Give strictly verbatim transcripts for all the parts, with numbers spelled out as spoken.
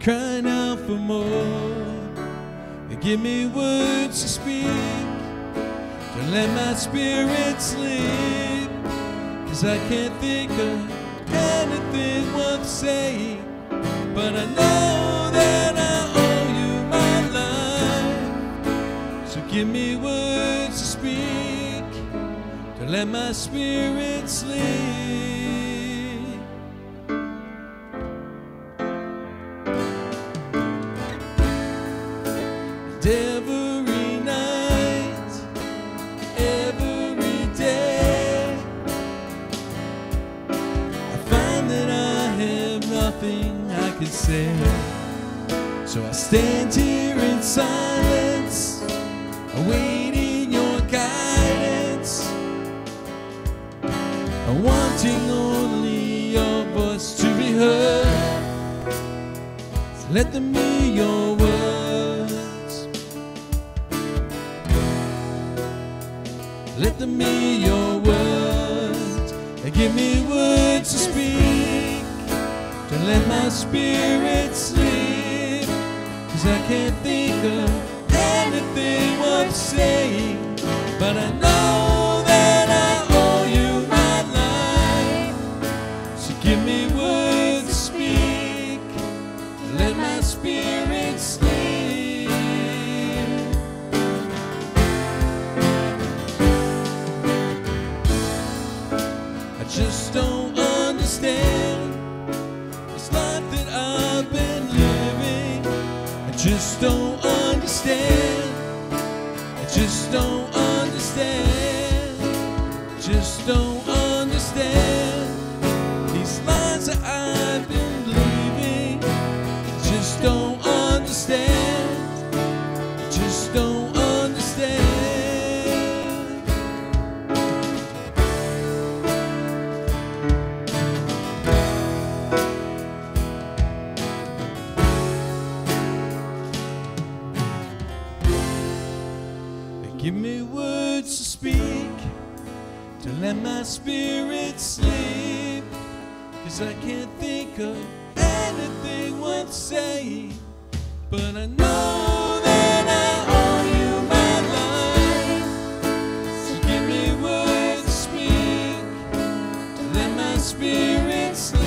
crying out for more. Give me words to speak, don't let my spirit sleep, 'cause I can't think of anything worth saying, but I know that I owe you my life. So give me words to speak, don't let my spirit sleep. Every night, every day, I find that I have nothing I can say. So I stand here in silence, awaiting your guidance, wanting only your voice to be heard. So let them be your words. Let them be your words, and give me words to speak. Don't let my spirit sleep, 'cause I can't think of anything worth saying. But I know that I owe you my life. So give me words to speak, and let my spirit sleep. Just don't understand this life that I've been living. I just don't understand. I just don't understand. Just don't understand these lies that I've been living. I just don't understand. I just don't understand. Give me words to speak, to let my spirit sleep, 'cause I can't think of anything worth saying, but I know that I owe you my life. So give me words to speak, to let my spirit sleep.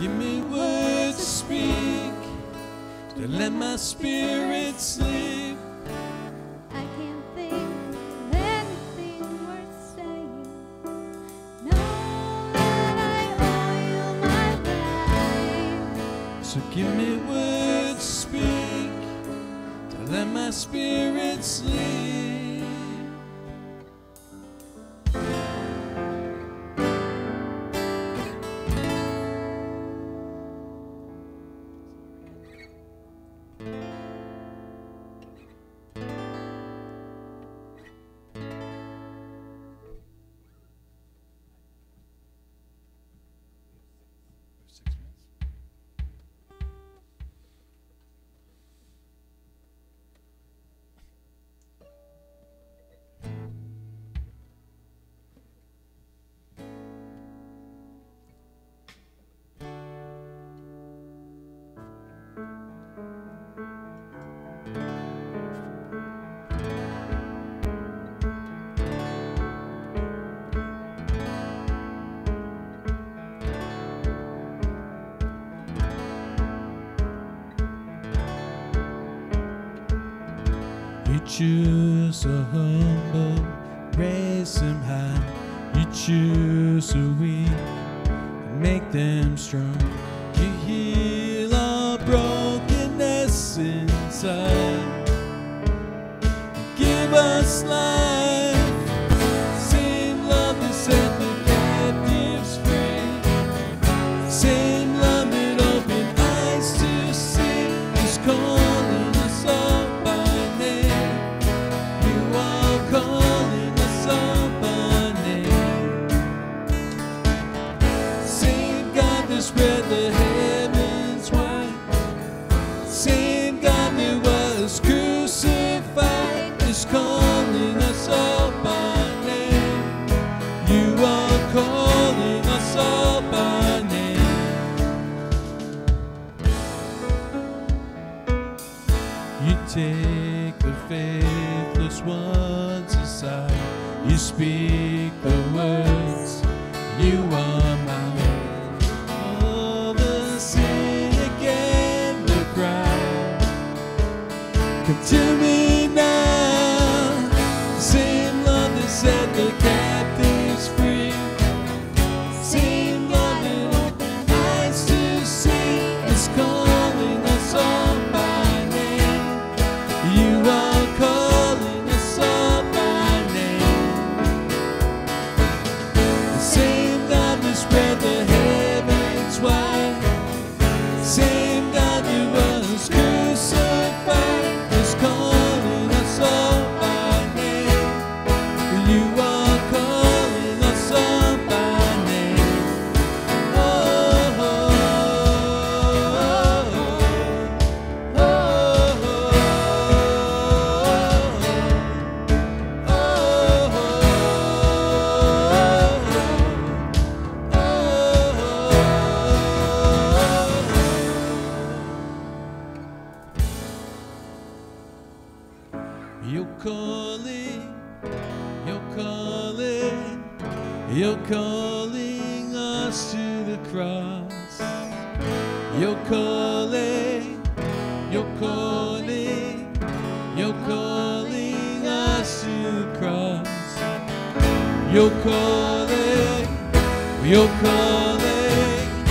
Give me words to speak, to let my spirit sleep. I can't think of anything worth saying. Know that I owe you my life. So give me words to speak, to let my spirit sleep. You choose the humble, raise them high. You choose the weak, make them strong. You heal all brokenness inside. You give us life, same love that set the captives free. Same love that opened eyes to see is calling. Spread the heavens wide. Same God that was crucified is calling us. You take the faithless ones aside. You speak the words, you are mine. Oh, the sin again, the cry. Come to me now. The same love that set the captives free. Same love that opened eyes to see is calling us all. You're calling, you're calling, you're calling us to the cross.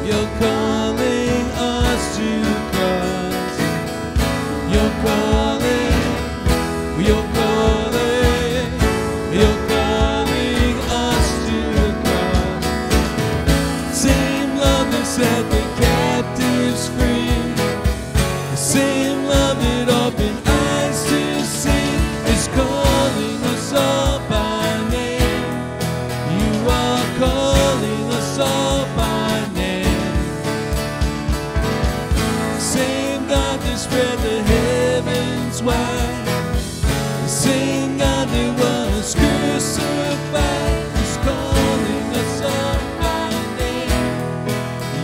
You're calling, you're calling, you're calling us to the cross. You're calling, you're calling, you're calling us to the cross. You're calling. You're calling, you're calling us to the cross. Same love that set the captives free. The same love that opened eyes to see is calling us all by name. You are calling us all by name. Same God that spread the heavens wide. Same God that was crucified is calling us all by name.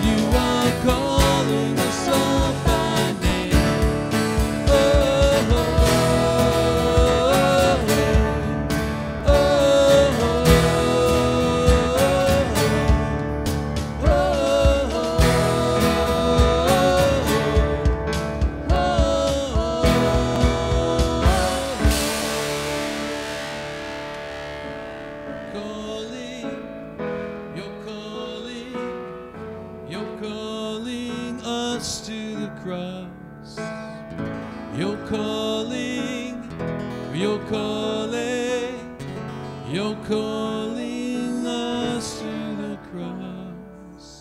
You are calling us all by name. Oh, oh, oh, oh, oh, oh, oh, oh, oh. To the cross, you're calling, you're calling, you're calling us to the cross.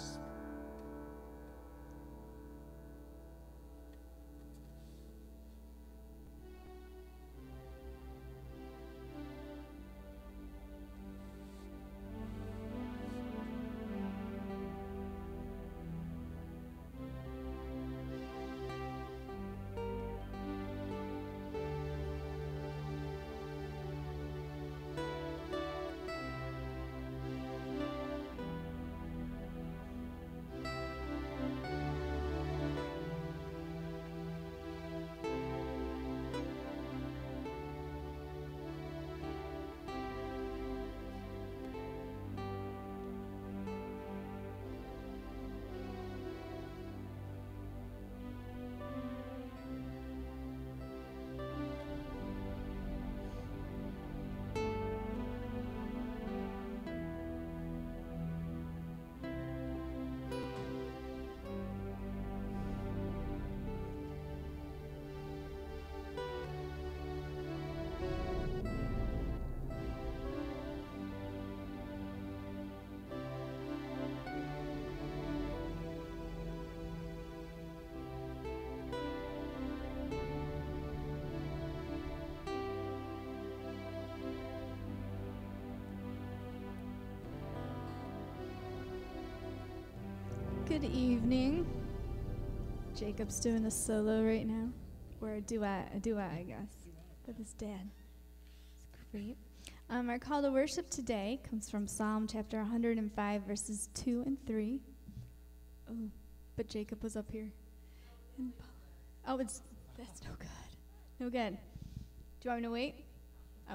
Good evening. Jacob's doing a solo right now, or a duet, a duet, I guess, with his dad. It's great. Um, our call to worship today comes from Psalm chapter one hundred five, verses two and three. Oh, but Jacob was up here. And Paul. Oh, it's That's no good. No good. Do you want me to wait?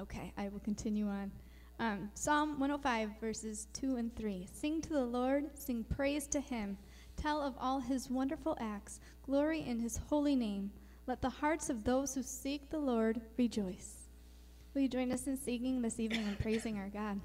Okay, I will continue on. Um, Psalm one oh five, verses two and three. Sing to the Lord, sing praise to him. Tell of all his wonderful acts, glory in his holy name. Let the hearts of those who seek the Lord rejoice. Will you join us in singing this evening and praising our God?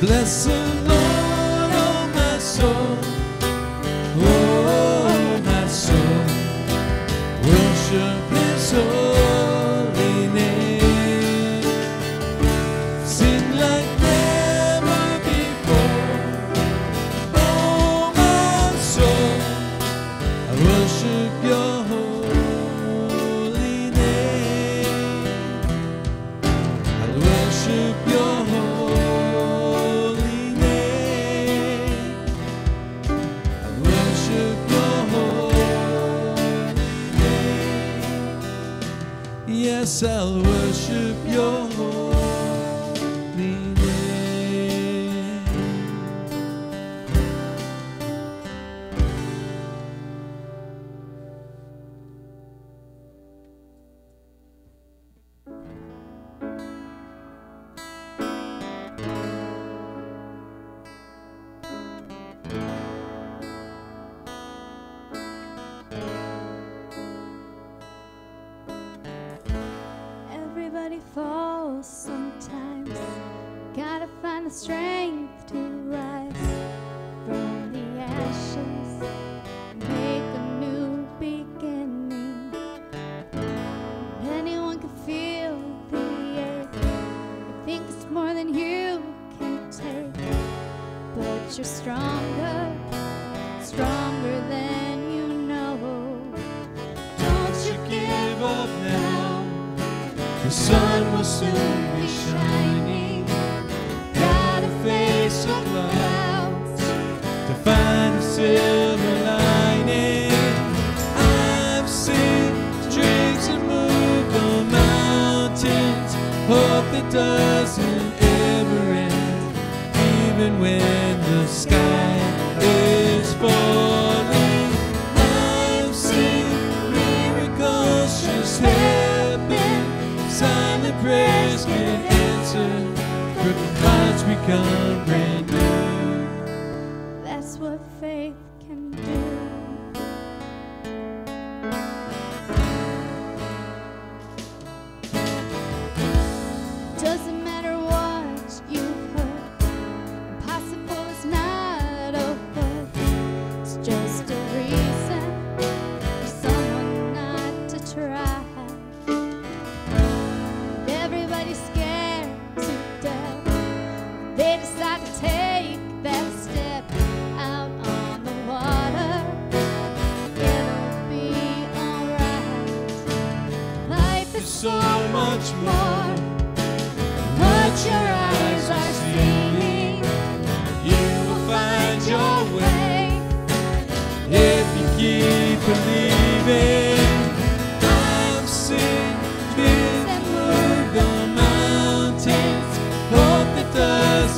Bless the Lord, oh my soul, oh my soul, worship his holy name, sing like never before, oh my soul, I worship your holy Yes, I'll worship your holy name. Everybody falls sometimes, gotta find the strength to rise from the ashes, make a new beginning. Anyone can feel the ache, you think it's more than you can take, but you're stronger, stronger than you know. Don't you give up now, the sun will soon be shining. Gotta face the clouds to find a silver lining. I've seen dreams that move the mountains, hope that doesn't ever end, even when the sky is falling. I've seen miracles just happen, silent prayers can answer, broken hearts become brand new. That's what faith can do. Doesn't matter what you've heard, impossible is not over. It's just a reason for someone not to try. They decide to take that step out on the water. It'll be alright. Life is so much more than what your eyes are seeing. You will find your way if you keep believing. I've seen dreams that move the mountains, hope that does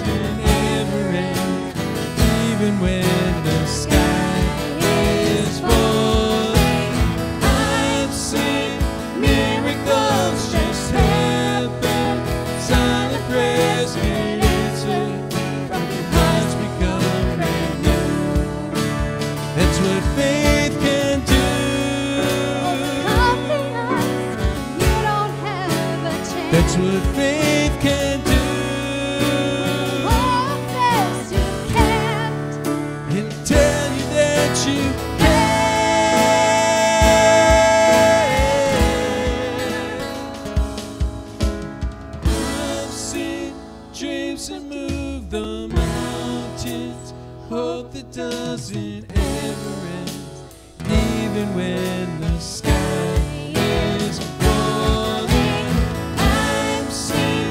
when the sky is falling. I've seen miracles just happen, silent prayers can answer, broken hearts become brand new. That's what faith can do. Nothing else, you don't have a chance. That's what faith can do. And move the mountains, hope that doesn't ever end, even when the sky is falling. I've seen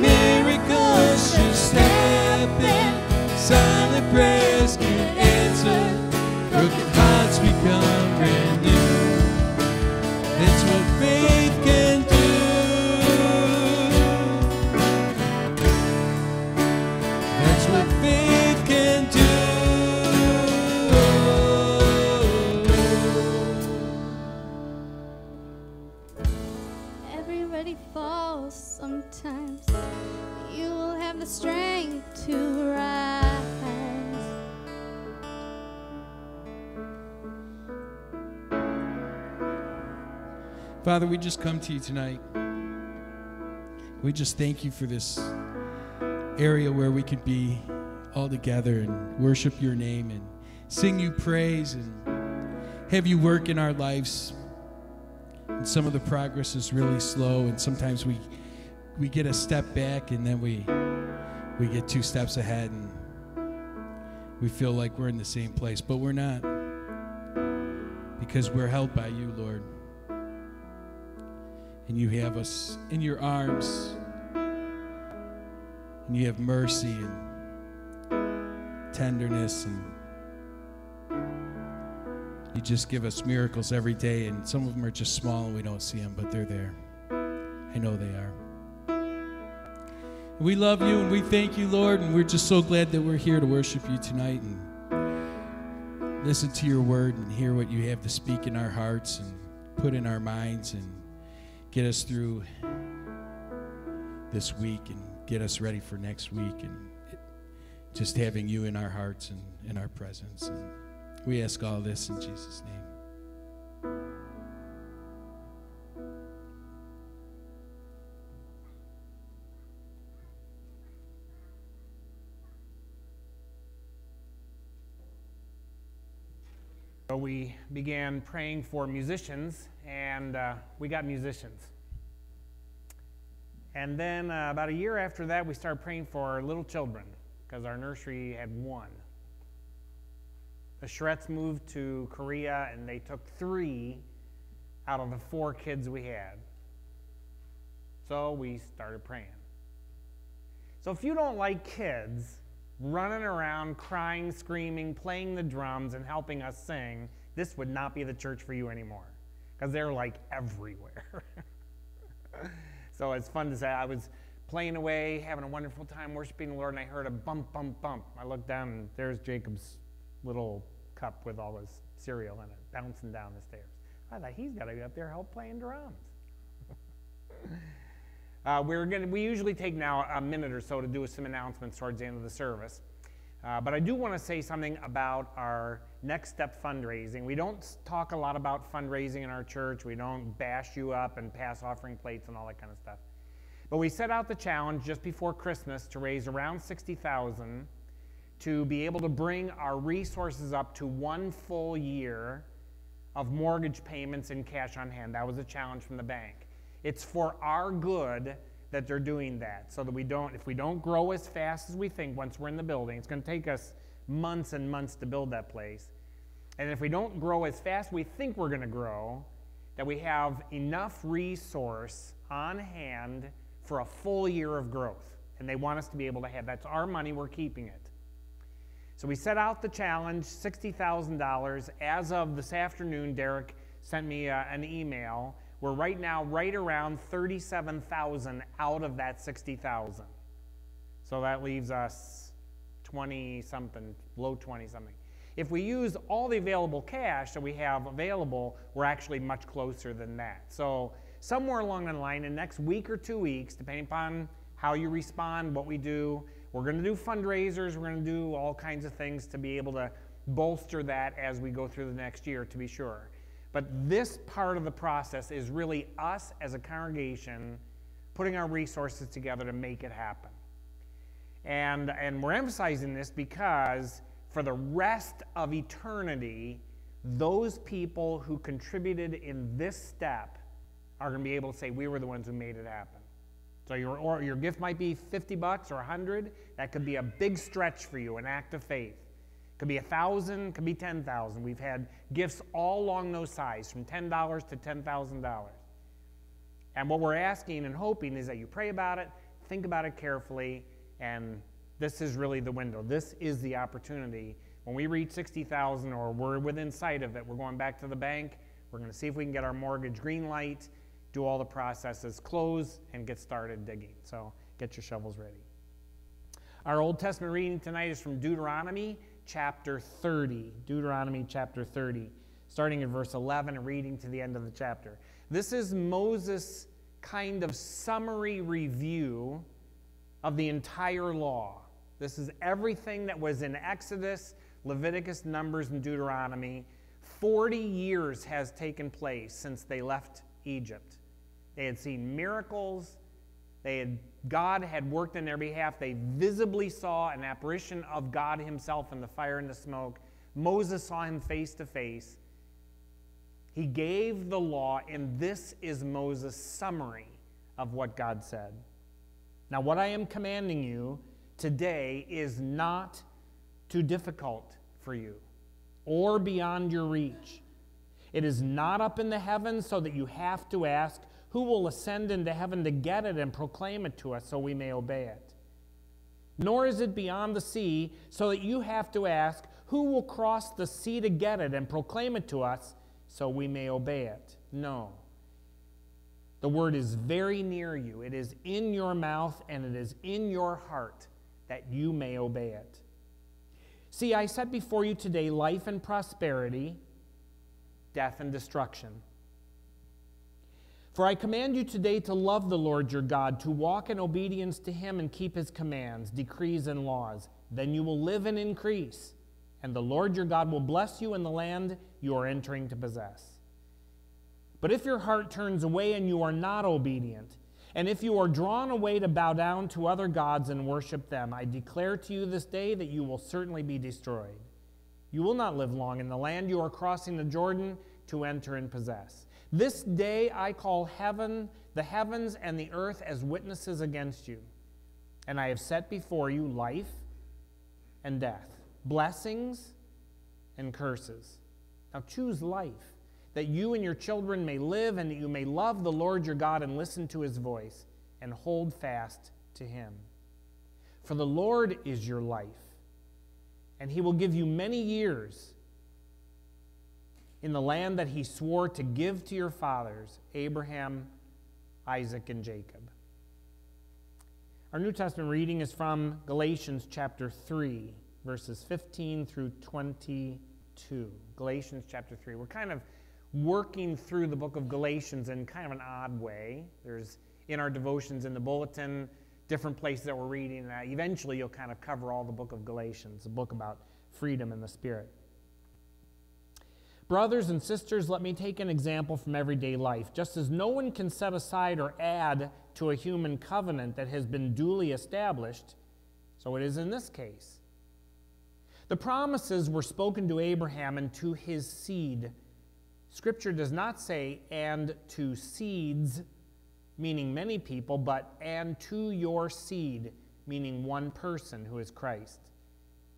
miracles just happen, silent prayers can answer, broken hearts become brand new. That's what faith can. Everybody falls sometimes, you will have the strength to rise. Father, we just come to you tonight. We just thank you for this area where we could be all together and worship your name and sing you praise and have you work in our lives. And some of the progress is really slow, and sometimes we we get a step back, and then we we get two steps ahead, and we feel like we're in the same place, but we're not, because we're held by you, Lord, and you have us in your arms, and you have mercy and tenderness, and you just give us miracles every day, and some of them are just small and we don't see them, but they're there. I know they are. We love you and we thank you, Lord, and we're just so glad that we're here to worship you tonight and listen to your word and hear what you have to speak in our hearts and put in our minds and get us through this week and get us ready for next week and just having you in our hearts and in our presence. And we ask all this in Jesus' name. We began praying for musicians, and uh, we got musicians. And then uh, about a year after that, we started praying for our little children, because our nursery had one. The Shrets moved to Korea, and they took three out of the four kids we had. So we started praying. So if you don't like kids running around, crying, screaming, playing the drums, and helping us sing, this would not be the church for you anymore, because they're like everywhere. So it's fun to say, I was playing away, having a wonderful time worshiping the Lord, and I heard a bump, bump, bump. I looked down, and there's Jacob's little cup with all his cereal in it, bouncing down the stairs. I thought, he's got to be up there help playing drums. Uh, we're gonna, we usually take now a minute or so to do some announcements towards the end of the service. Uh, but I do want to say something about our Next Step fundraising. We don't talk a lot about fundraising in our church. We don't bash you up and pass offering plates and all that kind of stuff. But we set out the challenge just before Christmas to raise around sixty thousand dollars to be able to bring our resources up to one full year of mortgage payments and cash on hand. That was a challenge from the bank. It's for our good that they're doing that, so that we don't, if we don't grow as fast as we think once we're in the building, it's going to take us months and months to build that place. And if we don't grow as fast as we think we're going to grow, that we have enough resource on hand for a full year of growth. And they want us to be able to have, that's our money, we're keeping it. So we set out the challenge, sixty thousand dollars. As of this afternoon, Derek sent me uh, an email. We're right now right around thirty-seven thousand out of that sixty thousand. So that leaves us twenty-something, low twenty-something. If we use all the available cash that we have available, we're actually much closer than that. So somewhere along the line, in the next week or two weeks, depending upon how you respond, what we do, we're going to do fundraisers, we're going to do all kinds of things to be able to bolster that as we go through the next year, to be sure. But this part of the process is really us as a congregation putting our resources together to make it happen. And, and we're emphasizing this because for the rest of eternity, those people who contributed in this step are going to be able to say, we were the ones who made it happen. So your, or your gift might be fifty bucks or a hundred. That could be a big stretch for you, an act of faith. Could be a thousand, could be ten thousand. We've had gifts all along those sides, from ten dollars to ten thousand dollars. And what we're asking and hoping is that you pray about it, think about it carefully, and this is really the window. This is the opportunity. When we reach sixty thousand or we're within sight of it, we're going back to the bank, we're going to see if we can get our mortgage green light, do all the processes, close, and get started digging. So get your shovels ready. Our Old Testament reading tonight is from Deuteronomy chapter thirty, Deuteronomy chapter thirty, starting at verse eleven and reading to the end of the chapter. This is Moses' kind of summary review of the entire law. This is everything that was in Exodus, Leviticus, Numbers, and Deuteronomy. Forty years has taken place since they left Egypt. They had seen miracles. They had, God had worked in their behalf. They visibly saw an apparition of God himself in the fire and the smoke. Moses saw him face to face. He gave the law, and this is Moses' summary of what God said. Now, what I am commanding you today is not too difficult for you or beyond your reach. It is not up in the heavens so that you have to ask, who will ascend into heaven to get it and proclaim it to us so we may obey it? Nor is it beyond the sea, so that you have to ask, who will cross the sea to get it and proclaim it to us so we may obey it? No. The word is very near you. It is in your mouth and it is in your heart that you may obey it. See, I set before you today life and prosperity, death and destruction. For I command you today to love the Lord your God, to walk in obedience to him and keep his commands, decrees, and laws. Then you will live and increase, and the Lord your God will bless you in the land you are entering to possess. But if your heart turns away and you are not obedient, and if you are drawn away to bow down to other gods and worship them, I declare to you this day that you will certainly be destroyed. You will not live long in the land you are crossing the Jordan to enter and possess. This day I call heaven, the heavens and the earth as witnesses against you, and I have set before you life and death, blessings and curses. Now choose life, that you and your children may live, and that you may love the Lord your God and listen to his voice and hold fast to him. For the Lord is your life, and he will give you many years in the land that he swore to give to your fathers, Abraham, Isaac, and Jacob. Our New Testament reading is from Galatians chapter three, verses fifteen through twenty-two. Galatians chapter three. We're kind of working through the book of Galatians in kind of an odd way. There's, in our devotions in the bulletin, different places that we're reading. And eventually you'll kind of cover all the book of Galatians, a book about freedom in the Spirit. Brothers and sisters, let me take an example from everyday life. Just as no one can set aside or add to a human covenant that has been duly established, so it is in this case. The promises were spoken to Abraham and to his seed. Scripture does not say, and to seeds, meaning many people, but and to your seed, meaning one person who is Christ.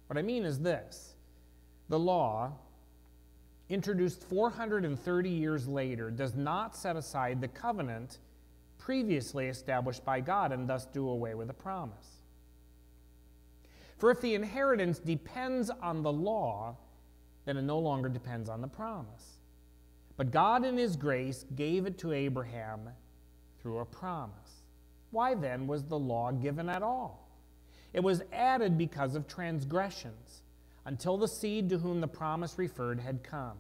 What I mean is this. The law, introduced four hundred thirty years later, does not set aside the covenant previously established by God and thus do away with the promise. For if the inheritance depends on the law, then it no longer depends on the promise. But God in his grace gave it to Abraham through a promise. Why then was the law given at all? It was added because of transgressions, until the seed to whom the promise referred had come.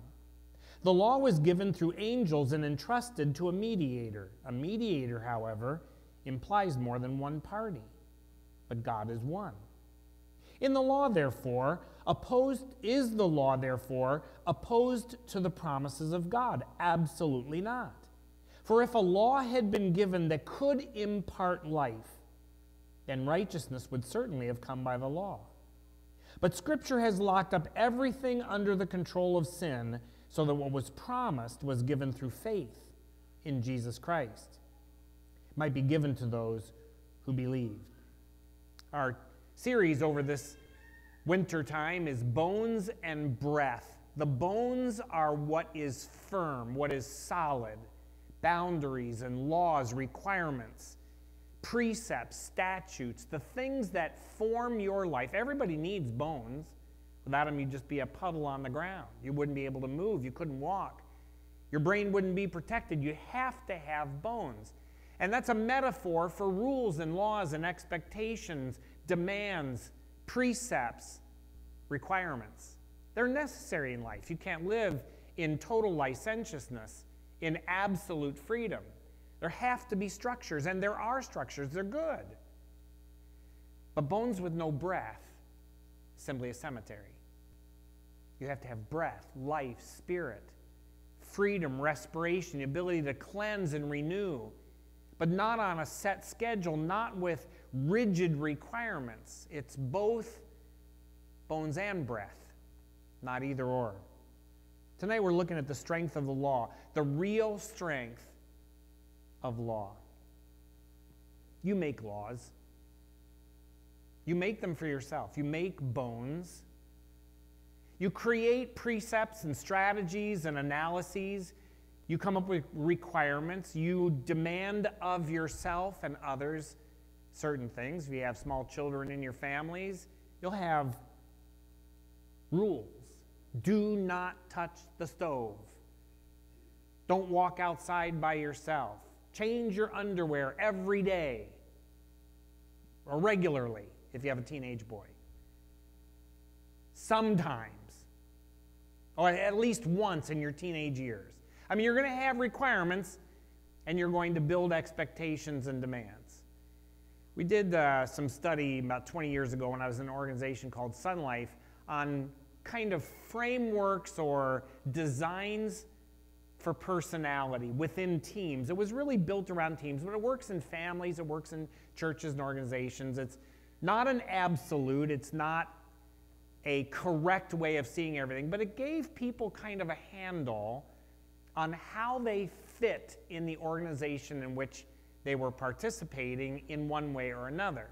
The law was given through angels and entrusted to a mediator. A mediator, however, implies more than one party, but God is one. In the law, therefore, opposed is the law, therefore, opposed to the promises of God? Absolutely not. For if a law had been given that could impart life, then righteousness would certainly have come by the law. But Scripture has locked up everything under the control of sin, so that what was promised was given through faith in Jesus Christ. It might be given to those who believe. Our series over this winter time is Bones and Breath. The bones are what is firm, what is solid, boundaries and laws, requirements, precepts, statutes, the things that form your life. Everybody needs bones. Without them, you'd just be a puddle on the ground. You wouldn't be able to move. You couldn't walk. Your brain wouldn't be protected. You have to have bones. And that's a metaphor for rules and laws and expectations, demands, precepts, requirements. They're necessary in life. You can't live in total licentiousness, in absolute freedom. There have to be structures, and there are structures. They're good. But bones with no breath, simply a cemetery. You have to have breath, life, spirit, freedom, respiration, the ability to cleanse and renew, but not on a set schedule, not with rigid requirements. It's both bones and breath, not either or. Tonight we're looking at the strength of the law, the real strength of law. You make laws. You make them for yourself. You make bones. You create precepts and strategies and analyses. You come up with requirements. You demand of yourself and others certain things. If you have small children in your families, you'll have rules. Do not touch the stove. Don't walk outside by yourself. Change your underwear every day or regularly if you have a teenage boy. Sometimes, or at least once in your teenage years. I mean, you're going to have requirements and you're going to build expectations and demands. We did uh, some study about twenty years ago when I was in an organization called Sun Life on kind of frameworks or designs for personality within teams. It was really built around teams, but it works in families, it works in churches and organizations. It's not an absolute, it's not a correct way of seeing everything, but it gave people kind of a handle on how they fit in the organization in which they were participating in one way or another.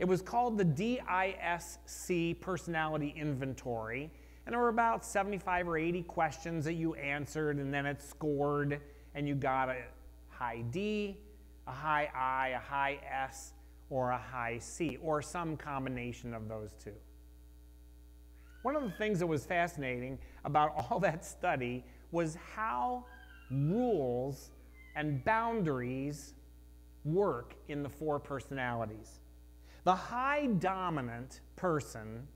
It was called the D I S C Personality Inventory, and there were about seventy-five or eighty questions that you answered, and then it scored, and you got a high D, a high I, a high S, or a high C, or some combination of those two. One of the things that was fascinating about all that study was how rules and boundaries work in the four personalities. The high dominant person,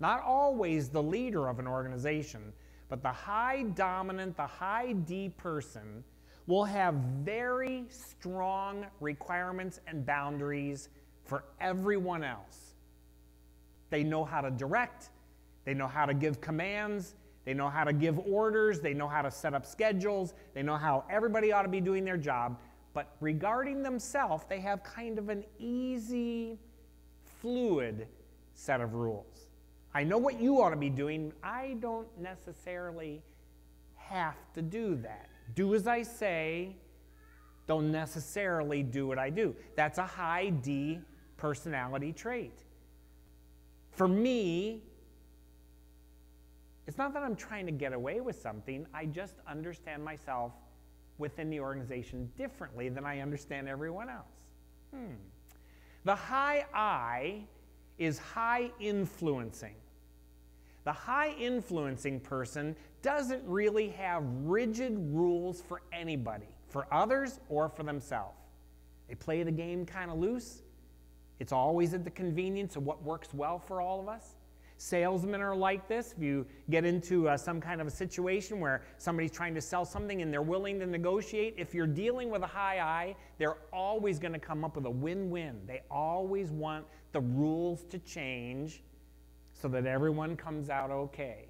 not always the leader of an organization, but the high dominant, the high D person will have very strong requirements and boundaries for everyone else. They know how to direct, they know how to give commands, they know how to give orders, they know how to set up schedules, they know how everybody ought to be doing their job, but regarding themselves, they have kind of an easy, fluid set of rules. I know what you ought to be doing. I don't necessarily have to do that. Do as I say, don't necessarily do what I do. That's a high D personality trait. For me, it's not that I'm trying to get away with something. I just understand myself within the organization differently than I understand everyone else. Hmm. The high I is high influencing. The high influencing person doesn't really have rigid rules for anybody, for others or for themselves. They play the game kind of loose. It's always at the convenience of what works well for all of us. Salesmen are like this. If you get into uh, some kind of a situation where somebody's trying to sell something and they're willing to negotiate, if you're dealing with a high I, they're always going to come up with a win-win. They always want the rules to change so that everyone comes out okay.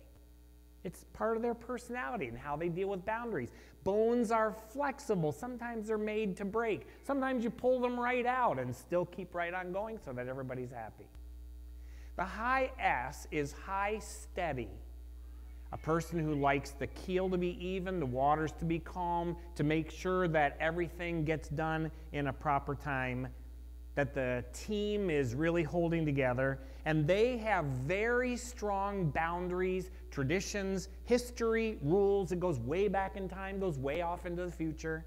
It's part of their personality and how they deal with boundaries. Bones are flexible. Sometimes they're made to break. Sometimes you pull them right out and still keep right on going so that everybody's happy. The high S is high steady, a person who likes the keel to be even, the waters to be calm, to make sure that everything gets done in a proper time, that the team is really holding together, and they have very strong boundaries, traditions, history, rules. It goes way back in time, goes way off into the future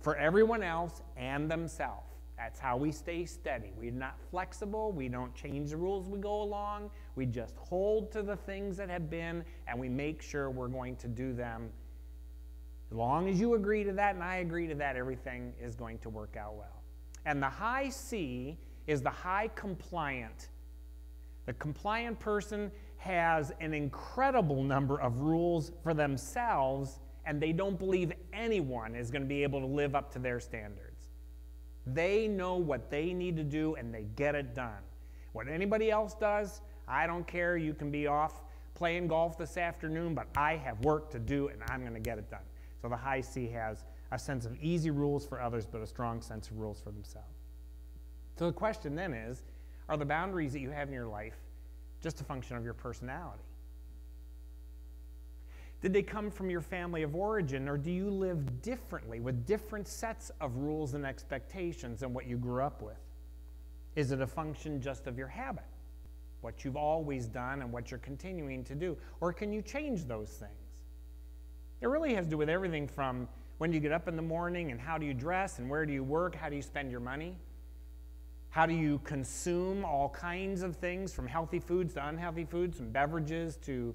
for everyone else and themselves. That's how we stay steady. We're not flexible. We don't change the rules as we go along. We just hold to the things that have been, and we make sure we're going to do them. As long as you agree to that and I agree to that, everything is going to work out well. And the high C is the high compliant. The compliant person has an incredible number of rules for themselves, and they don't believe anyone is going to be able to live up to their standards. They know what they need to do, and they get it done. What anybody else does, I don't care. You can be off playing golf this afternoon, but I have work to do, and I'm going to get it done. So the high C has a sense of easy rules for others, but a strong sense of rules for themselves. So the question then is, are the boundaries that you have in your life just a function of your personality? Did they come from your family of origin, or do you live differently with different sets of rules and expectations than what you grew up with? Is it a function just of your habit, what you've always done and what you're continuing to do, or can you change those things? It really has to do with everything from when you get up in the morning and how do you dress and where do you work, how do you spend your money, how do you consume all kinds of things from healthy foods to unhealthy foods, from beverages to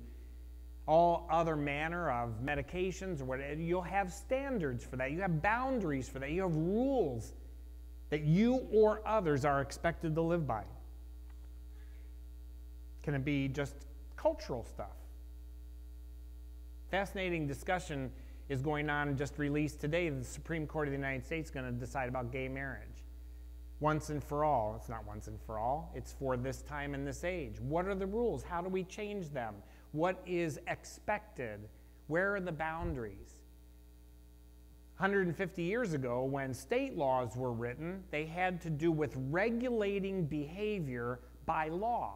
all other manner of medications or whatever. You'll have standards for that. You have boundaries for that. You have rules that you or others are expected to live by. Can it be just cultural stuff? Fascinating discussion is going on and just released today. The Supreme Court of the United States is going to decide about gay marriage. Once and for all. It's not once and for all. It's for this time and this age. What are the rules? How do we change them? What is expected? Where are the boundaries? one hundred fifty years ago, when state laws were written, they had to do with regulating behavior by law.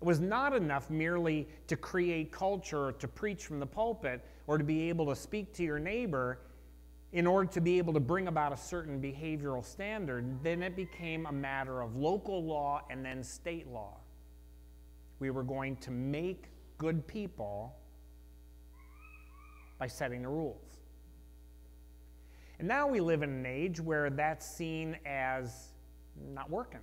It was not enough merely to create culture, or to preach from the pulpit, or to be able to speak to your neighbor in order to be able to bring about a certain behavioral standard. Then it became a matter of local law and then state law. We were going to make good people by setting the rules. And now we live in an age where that's seen as not working.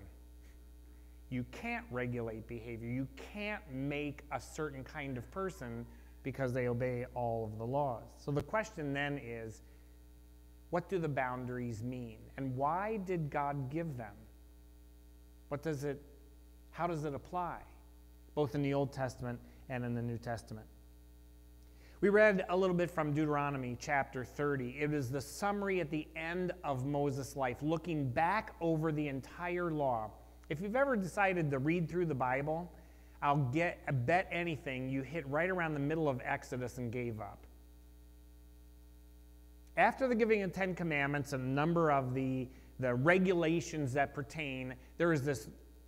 You can't regulate behavior. You can't make a certain kind of person because they obey all of the laws. So the question then is, what do the boundaries mean? And why did God give them? What does it, how does it apply? Both in the Old Testament and in the New Testament. We read a little bit from Deuteronomy chapter thirty. It is the summary at the end of Moses' life, looking back over the entire law. If you've ever decided to read through the Bible, I'll get, I bet anything you hit right around the middle of Exodus and gave up. After the giving of Ten Commandments and a number of the, the regulations that pertain, there is this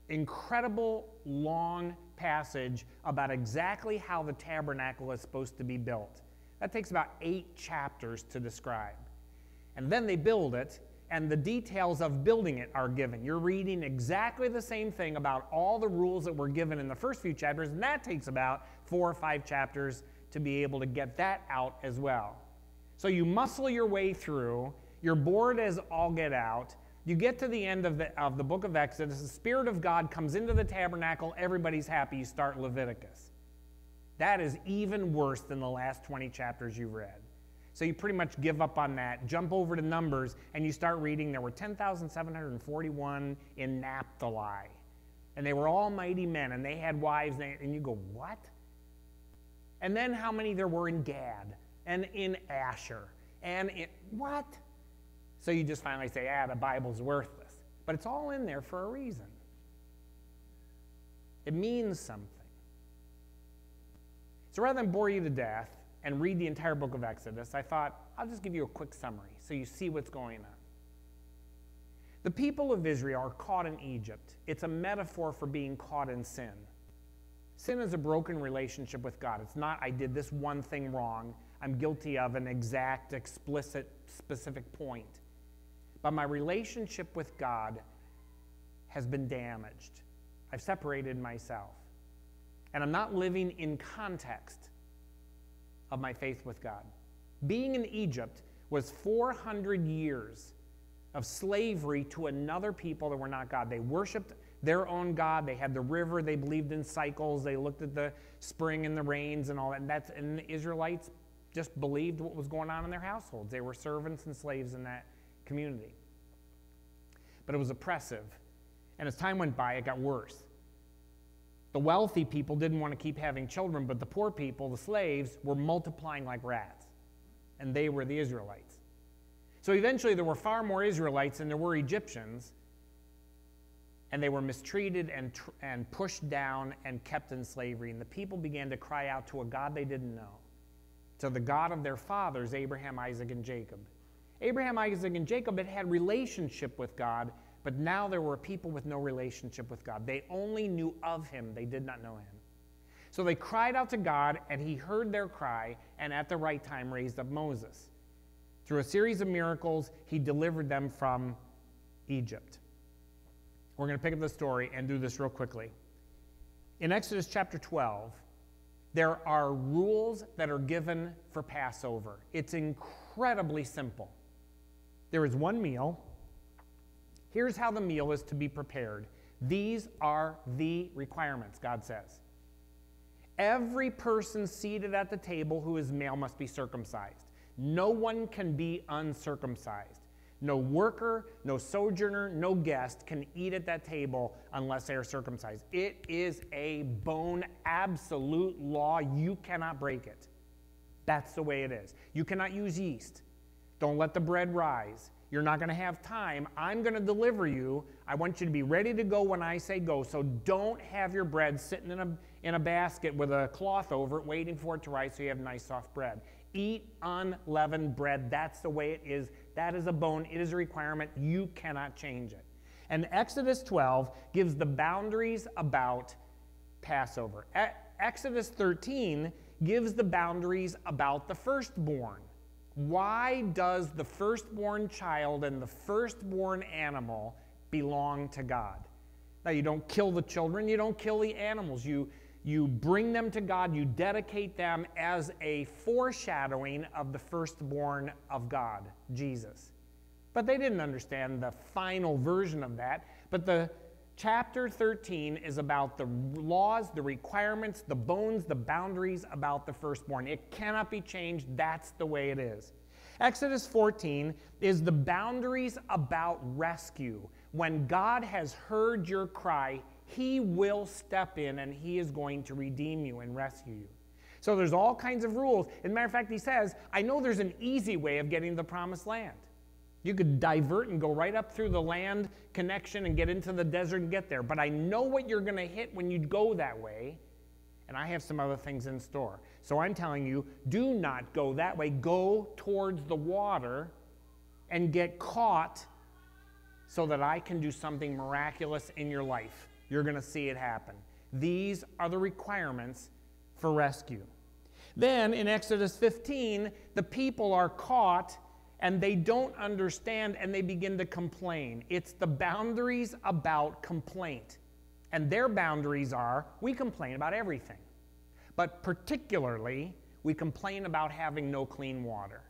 incredible long passage about exactly how the tabernacle is supposed to be built. That takes about eight chapters to describe. And then they build it, and the details of building it are given. You're reading exactly the same thing about all the rules that were given in the first few chapters, and that takes about four or five chapters to be able to get that out as well. So you muscle your way through, you're bored as all get out. You get to the end of the, of the book of Exodus, the Spirit of God comes into the tabernacle, everybody's happy, you start Leviticus. That is even worse than the last twenty chapters you've read. So you pretty much give up on that, jump over to Numbers, and you start reading, there were ten thousand seven hundred forty-one in Naphtali, and they were all mighty men, and they had wives, and, they, and you go, what? And then how many there were in Gad, and in Asher, and in, what? So you just finally say, ah, the Bible's worthless. But it's all in there for a reason. It means something. So rather than bore you to death and read the entire book of Exodus, I thought, I'll just give you a quick summary so you see what's going on. The people of Israel are caught in Egypt. It's a metaphor for being caught in sin. Sin is a broken relationship with God. It's not, I did this one thing wrong. I'm guilty of an exact, explicit, specific point. But my relationship with God has been damaged. I've separated myself. And I'm not living in context of my faith with God. Being in Egypt was four hundred years of slavery to another people that were not God. They worshiped their own God. They had the river. They believed in cycles. They looked at the spring and the rains and all that. And, that's, and the Israelites just believed what was going on in their households. They were servants and slaves in that community. But it was oppressive. And as time went by, it got worse. The wealthy people didn't want to keep having children, but the poor people, the slaves, were multiplying like rats. And they were the Israelites. So eventually there were far more Israelites than there were Egyptians. And they were mistreated and, tr and pushed down and kept in slavery. And the people began to cry out to a God they didn't know. So the God of their fathers, Abraham, Isaac, and Jacob. Abraham, Isaac, and Jacob had had relationship with God, but now there were people with no relationship with God. They only knew of him. They did not know him. So they cried out to God, and he heard their cry, and at the right time raised up Moses. Through a series of miracles, he delivered them from Egypt. We're going to pick up the story and do this real quickly. In Exodus chapter twelve, there are rules that are given for Passover. It's incredibly simple. There is one meal. Here's how the meal is to be prepared. These are the requirements, God says. Every person seated at the table who is male must be circumcised. No one can be uncircumcised. No worker, no sojourner, no guest can eat at that table unless they are circumcised. It is a bone absolute law. You cannot break it. That's the way it is. You cannot use yeast. Don't let the bread rise. You're not going to have time. I'm going to deliver you. I want you to be ready to go when I say go. So don't have your bread sitting in a, in a basket with a cloth over it waiting for it to rise so you have nice soft bread. Eat unleavened bread. That's the way it is. That is a bone. It is a requirement. You cannot change it. And Exodus twelve gives the boundaries about Passover. E- Exodus thirteen gives the boundaries about the firstborn. Why does the firstborn child and the firstborn animal belong to God? Now, you don't kill the children, you don't kill the animals. You, you bring them to God, you dedicate them as a foreshadowing of the firstborn of God, Jesus. But they didn't understand the final version of that. But the chapter thirteen is about the laws, the requirements, the bones, the boundaries about the firstborn. It cannot be changed. That's the way it is. Exodus fourteen is the boundaries about rescue. When God has heard your cry, he will step in and he is going to redeem you and rescue you. So there's all kinds of rules. As a matter of fact, he says, I know there's an easy way of getting to the promised land. You could divert and go right up through the land connection and get into the desert and get there. But I know what you're going to hit when you go that way, and I have some other things in store. So I'm telling you, do not go that way. Go towards the water and get caught so that I can do something miraculous in your life. You're going to see it happen. These are the requirements for rescue. Then in Exodus fifteen, the people are caught and they don't understand, and they begin to complain. It's the boundaries about complaint. And their boundaries are, we complain about everything. But particularly, we complain about having no clean water.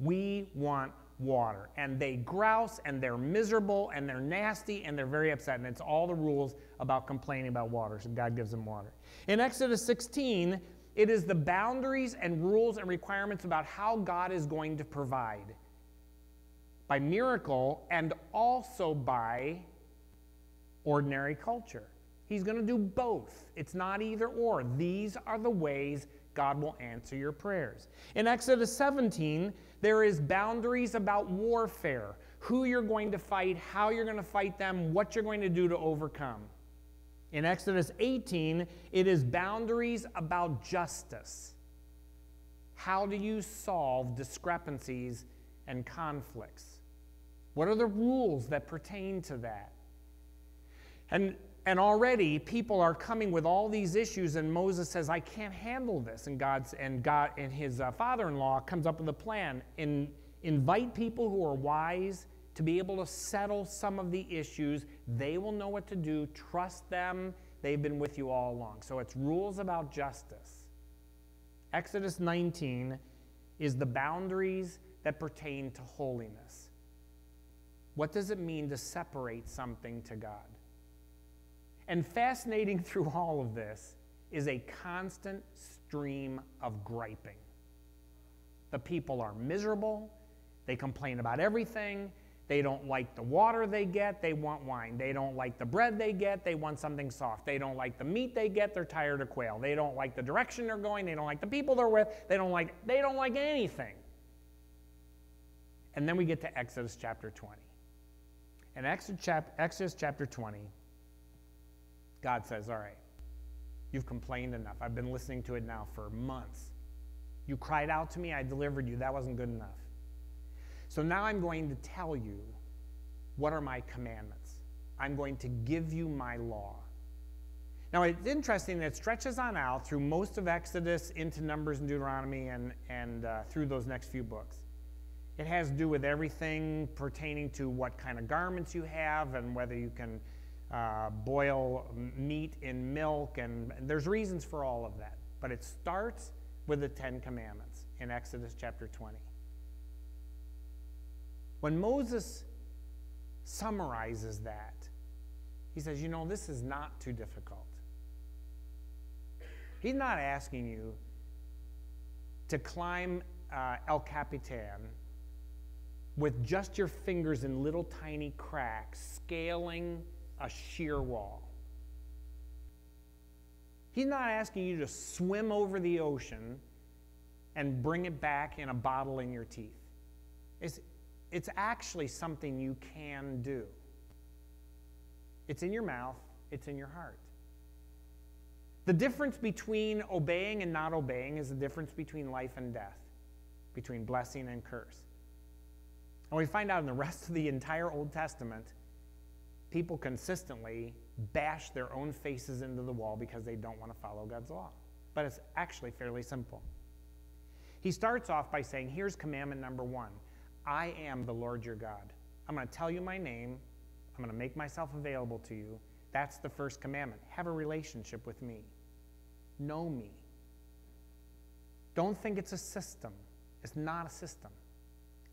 We want water. And they grouse, and they're miserable, and they're nasty, and they're very upset. And it's all the rules about complaining about water. So God gives them water. In Exodus sixteen, it is the boundaries and rules and requirements about how God is going to provide. By miracle, and also by ordinary culture. He's going to do both. It's not either or. These are the ways God will answer your prayers. In Exodus seventeen, there is boundaries about warfare. Who you're going to fight, how you're going to fight them, what you're going to do to overcome. In Exodus eighteen, it is boundaries about justice. How do you solve discrepancies and conflicts? What are the rules that pertain to that? And, and already people are coming with all these issues, and Moses says, I can't handle this. And, God's, and, God, and his uh, father-in-law comes up with a plan. In, invite people who are wise to be able to settle some of the issues. They will know what to do. Trust them. They've been with you all along. So it's rules about justice. Exodus nineteen is the boundaries that pertain to holiness. What does it mean to separate something to God? And fascinating through all of this is a constant stream of griping. The people are miserable. They complain about everything. They don't like the water they get. They want wine. They don't like the bread they get. They want something soft. They don't like the meat they get. They're tired of quail. They don't like the direction they're going. They don't like the people they're with. They don't like, they don't like anything. And then we get to Exodus chapter twenty. In Exodus chapter twenty, God says, all right, you've complained enough. I've been listening to it now for months. You cried out to me. I delivered you. That wasn't good enough. So now I'm going to tell you what are my commandments. I'm going to give you my law. Now, it's interesting that it stretches on out through most of Exodus into Numbers and Deuteronomy and, and uh, through those next few books. It has to do with everything pertaining to what kind of garments you have and whether you can uh, boil meat in milk. And, and there's reasons for all of that. But it starts with the Ten Commandments in Exodus chapter twenty. When Moses summarizes that, he says, you know, this is not too difficult. He's not asking you to climb uh, El Capitan with just your fingers in little tiny cracks, scaling a sheer wall. He's not asking you to swim over the ocean and bring it back in a bottle in your teeth. It's, it's actually something you can do. It's in your mouth, it's in your heart. The difference between obeying and not obeying is the difference between life and death, between blessing and curse. And we find out in the rest of the entire Old Testament, people consistently bash their own faces into the wall because they don't want to follow God's law. But it's actually fairly simple. He starts off by saying, here's commandment number one. I am the Lord your God. I'm going to tell you my name. I'm going to make myself available to you. That's the first commandment. Have a relationship with me. Know me. Don't think it's a system. It's not a system.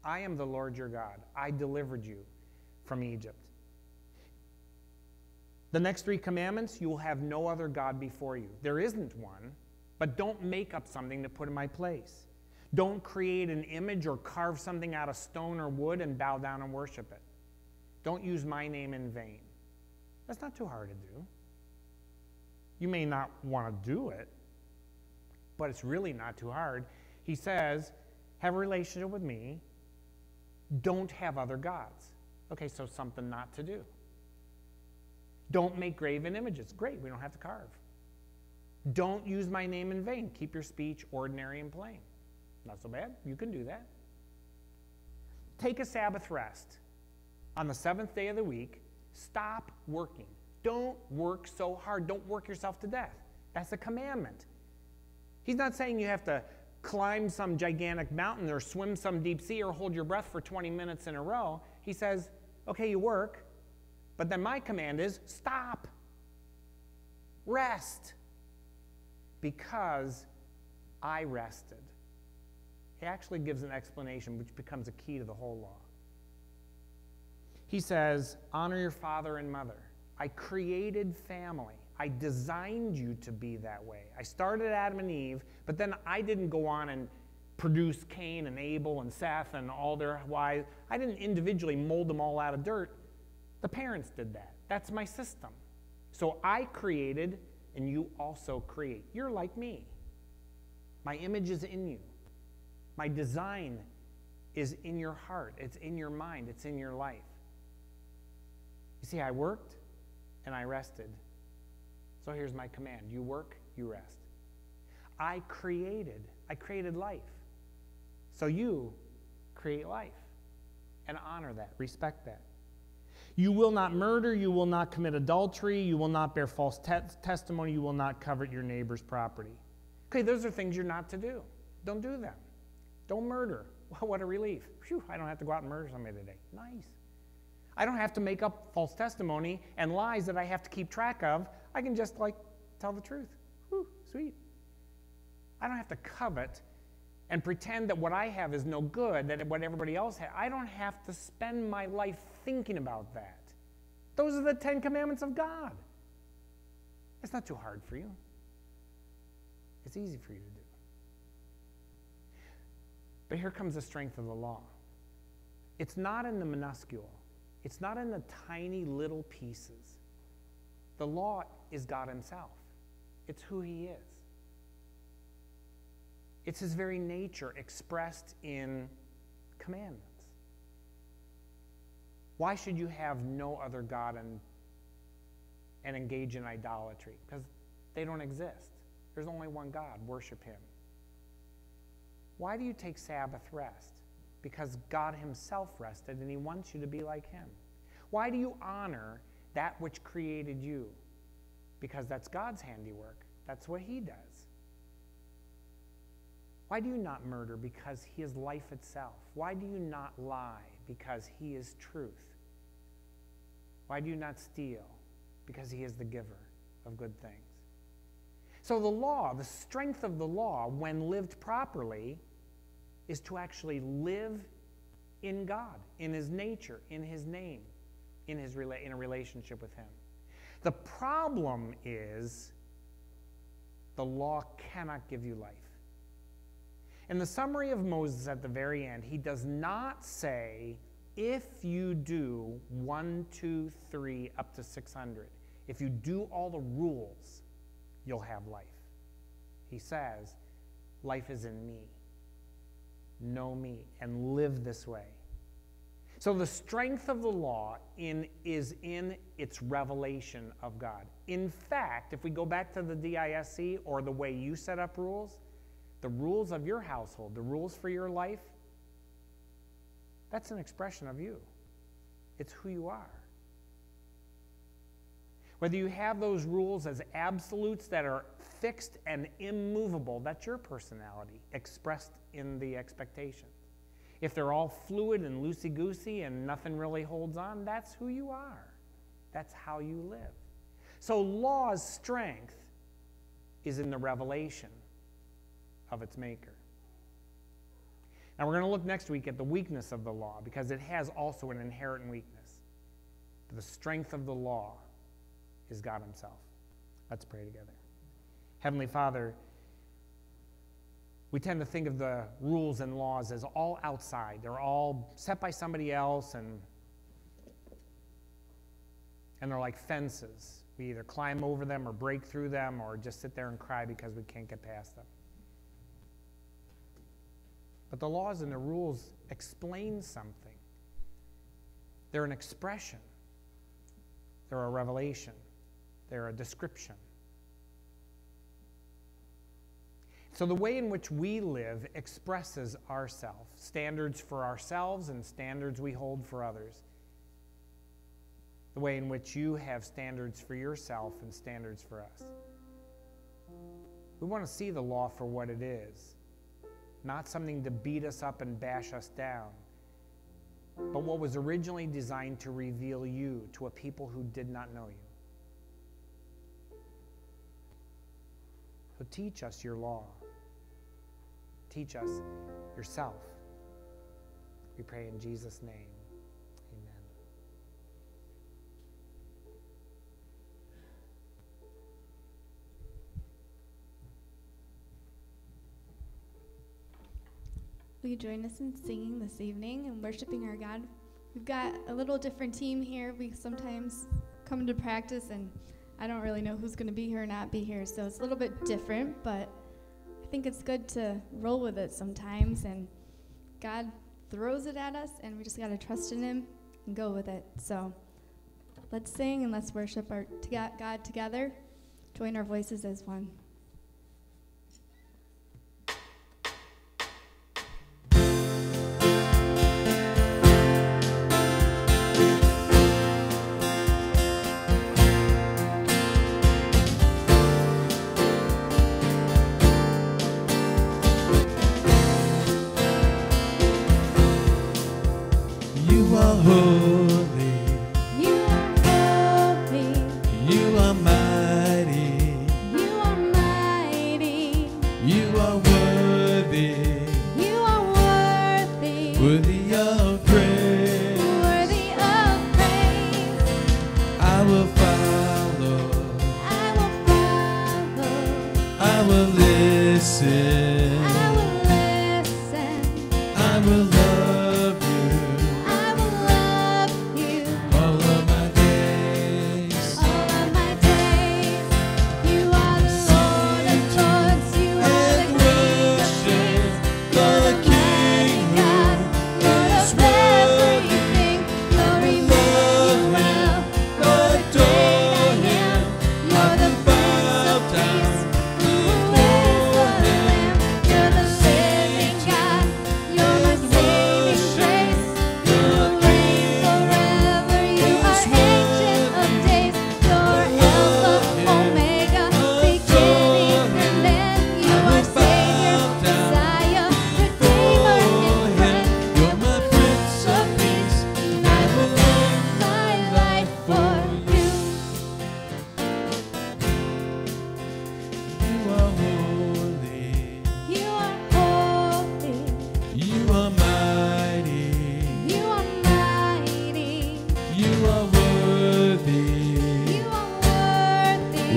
I am the Lord your God. I delivered you from Egypt. The next three commandments, you will have no other God before you. There isn't one, but don't make up something to put in my place. Don't create an image or carve something out of stone or wood and bow down and worship it. Don't use my name in vain. That's not too hard to do. You may not want to do it, but it's really not too hard. He says, have a relationship with me. Don't have other gods. Okay, so something not to do. Don't make graven images. Great, we don't have to carve. Don't use my name in vain. Keep your speech ordinary and plain. Not so bad. You can do that. Take a Sabbath rest. On the seventh day of the week, stop working. Don't work so hard. Don't work yourself to death. That's a commandment. He's not saying you have to climb some gigantic mountain or swim some deep sea or hold your breath for twenty minutes in a row. He says, okay, you work, but then my command is stop, rest, because I rested. He actually gives an explanation, which becomes a key to the whole law. He says, honor your father and mother. I created family. I designed you to be that way. I started Adam and Eve, but then I didn't go on and produce Cain and Abel and Seth and all their wives. I didn't individually mold them all out of dirt. The parents did that. That's my system. So I created, and you also create. You're like me. My image is in you. My design is in your heart. It's in your mind. It's in your life. You see, I worked and I rested. So here's my command. You work, you rest. I created. I created life. So you create life and honor that, respect that. You will not murder. You will not commit adultery. You will not bear false te- testimony. You will not covet your neighbor's property. Okay, those are things you're not to do. Don't do them. Don't murder. Well, what a relief. Phew, I don't have to go out and murder somebody today. Nice. I don't have to make up false testimony and lies that I have to keep track of. I can just, like, tell the truth. Whew, sweet. I don't have to covet and pretend that what I have is no good, that what everybody else has. I don't have to spend my life thinking about that. Those are the Ten Commandments of God. It's not too hard for you. It's easy for you to do. But here comes the strength of the law. It's not in the minuscule. It's not in the tiny little pieces. The law is God himself. It's who he is. It's his very nature expressed in commandments. Why should you have no other God and, and engage in idolatry? Because they don't exist. There's only one God. Worship him. Why do you take Sabbath rest? Because God himself rested and he wants you to be like him. Why do you honor that which created you? Because that's God's handiwork. That's what he does. Why do you not murder? Because he is life itself. Why do you not lie? Because he is truth. Why do you not steal? Because he is the giver of good things. So the law, the strength of the law, when lived properly, is to actually live in God, in his nature, in his name, in, his rela- in a relationship with him. The problem is The law cannot give you life. In the summary of Moses at the very end, he does not say, if you do one, two, three, up to six hundred, if you do all the rules, you'll have life. He says, life is in me. Know me and live this way. So the strength of the law in, is in its revelation of God. In fact, if we go back to the D I S C or the way you set up rules, the rules of your household, the rules for your life, that's an expression of you. It's who you are. Whether you have those rules as absolutes that are fixed and immovable, that's your personality expressed in the expectation. If they're all fluid and loosey-goosey and nothing really holds on, that's who you are. That's how you live. So law's strength is in the revelation of its maker. Now we're going to look next week at the weakness of the law, because it has also an inherent weakness. But the strength of the law is God himself. Let's pray together. Heavenly Father, we tend to think of the rules and laws as all outside. They're all set by somebody else, and, and they're like fences. We either climb over them or break through them or just sit there and cry because we can't get past them. But the laws and the rules explain something. They're an expression. They're a revelation. They're a description. So the way in which we live expresses ourselves, standards for ourselves and standards we hold for others. The way in which you have standards for yourself and standards for us. We want to see the law for what it is, not something to beat us up and bash us down, but what was originally designed to reveal you to a people who did not know you. So teach us your law. Teach us yourself. We pray in Jesus' name. Amen. Will you join us in singing this evening and worshiping our God? We've got a little different team here. We sometimes come to practice, and I don't really know who's going to be here or not be here, so it's a little bit different, but I think it's good to roll with it sometimes, and God throws it at us, and we just got to trust in him and go with it. So let's sing and let's worship our God together. Join our voices as one.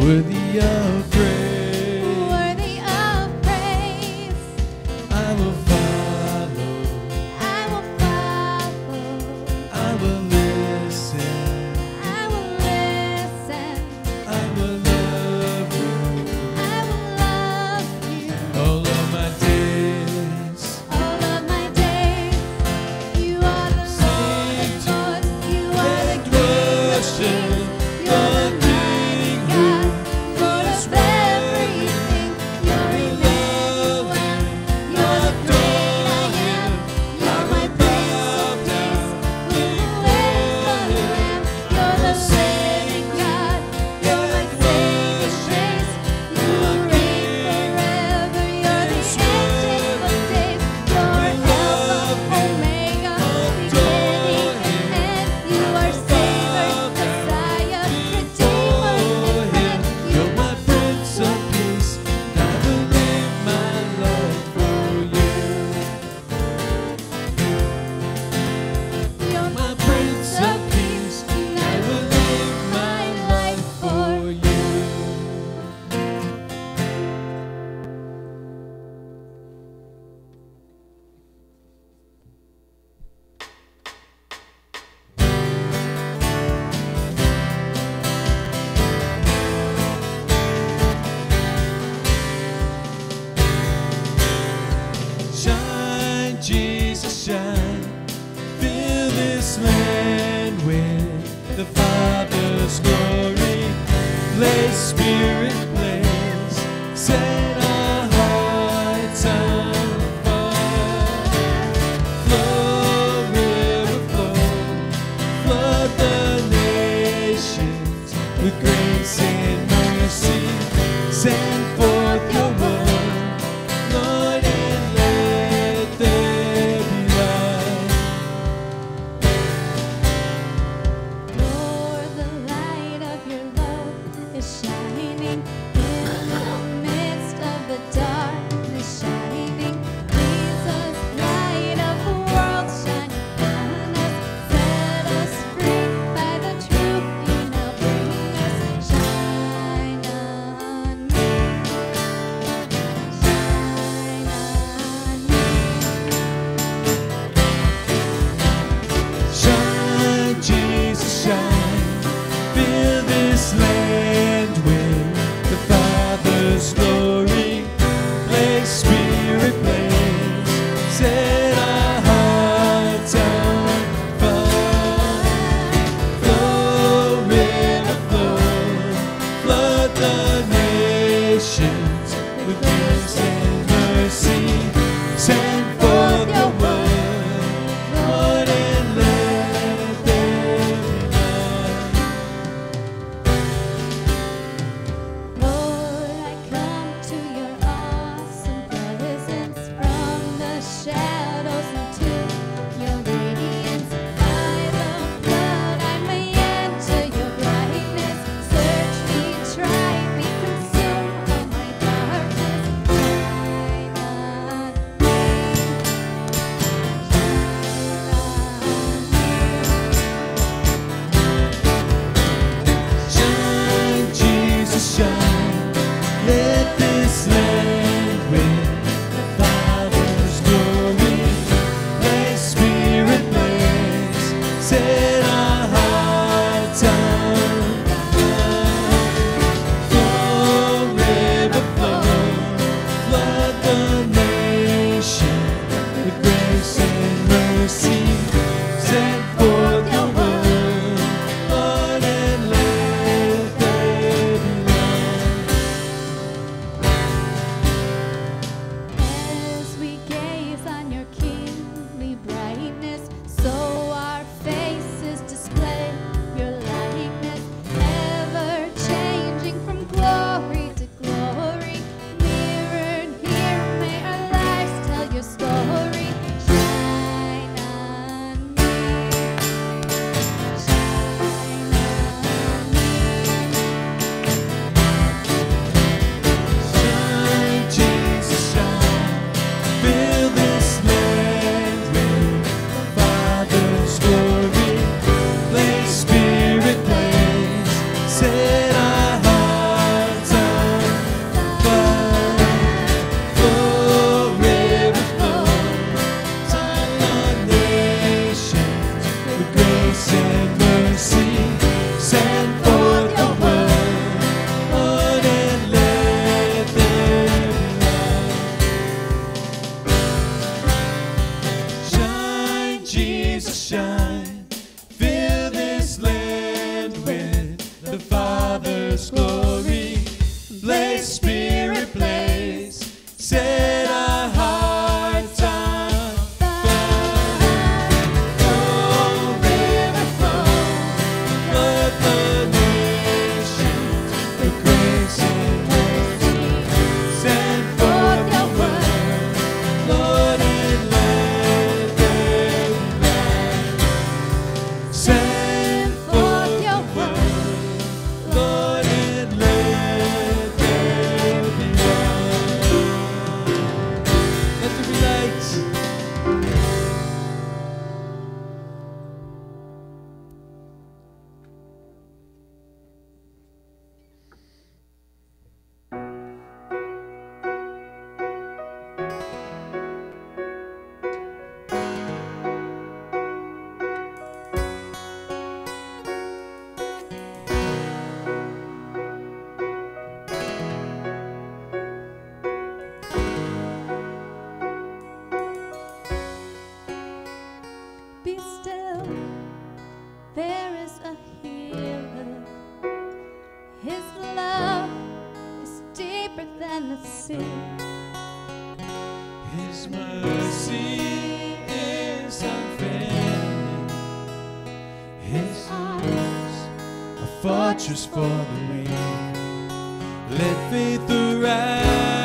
Worthy of praise. mercy. His mercy is unfailing. His arms, a fortress for the weak. Let faith arise.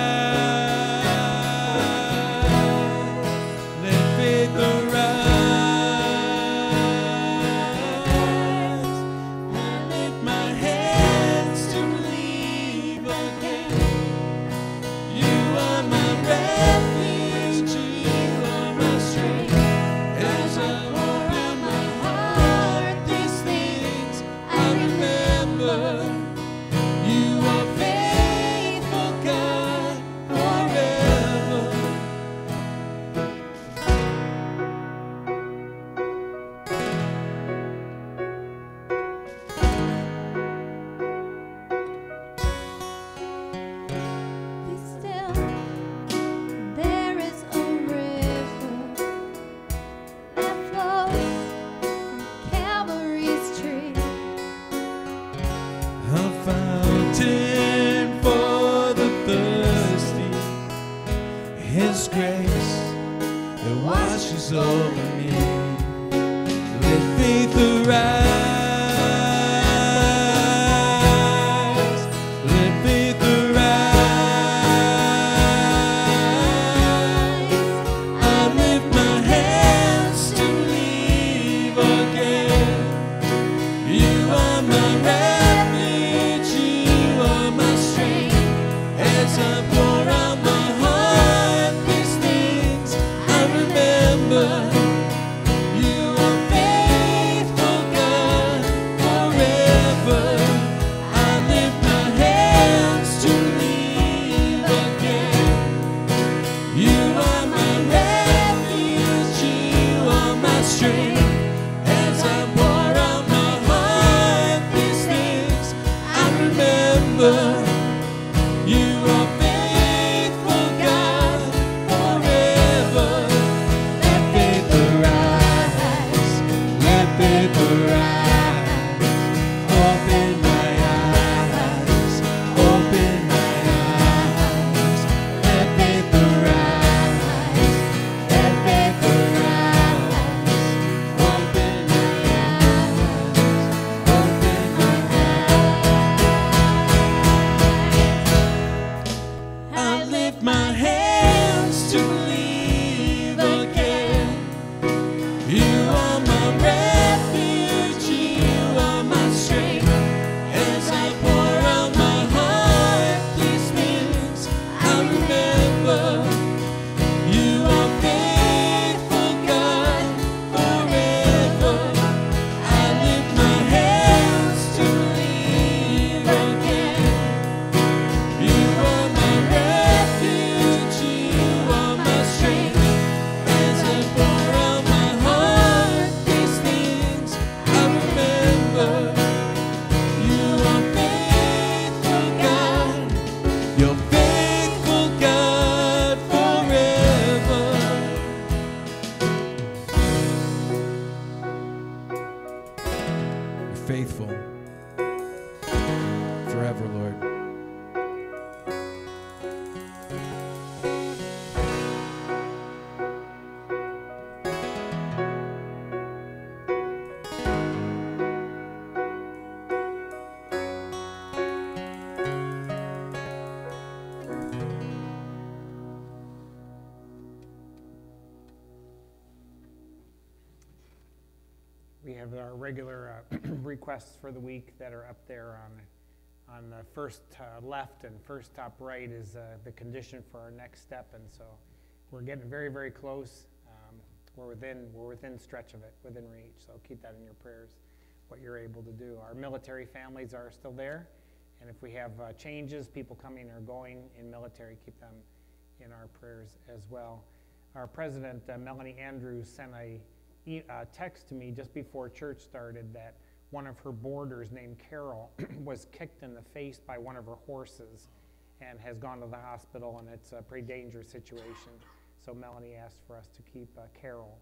His grace that washes over me. Let faith arise. Let faith arise. I lift my hands to live again. You are my refuge. You are my strength. As I pour out my faithful forever, Lord. We have our regular uh, requests for the week that are up there on, on the first uh, left, and first top right is uh, the condition for our next step. And so we're getting very, very close. Um, we're within we're within stretch of it, within reach. So keep that in your prayers, what you're able to do. Our military families are still there. And if we have uh, changes, people coming or going in military, keep them in our prayers as well. Our president, uh, Melanie Andrews, sent a E, uh, text to me just before church started that one of her boarders named Carol was kicked in the face by one of her horses and has gone to the hospital, and it's a pretty dangerous situation. So Melanie asked for us to keep uh, Carol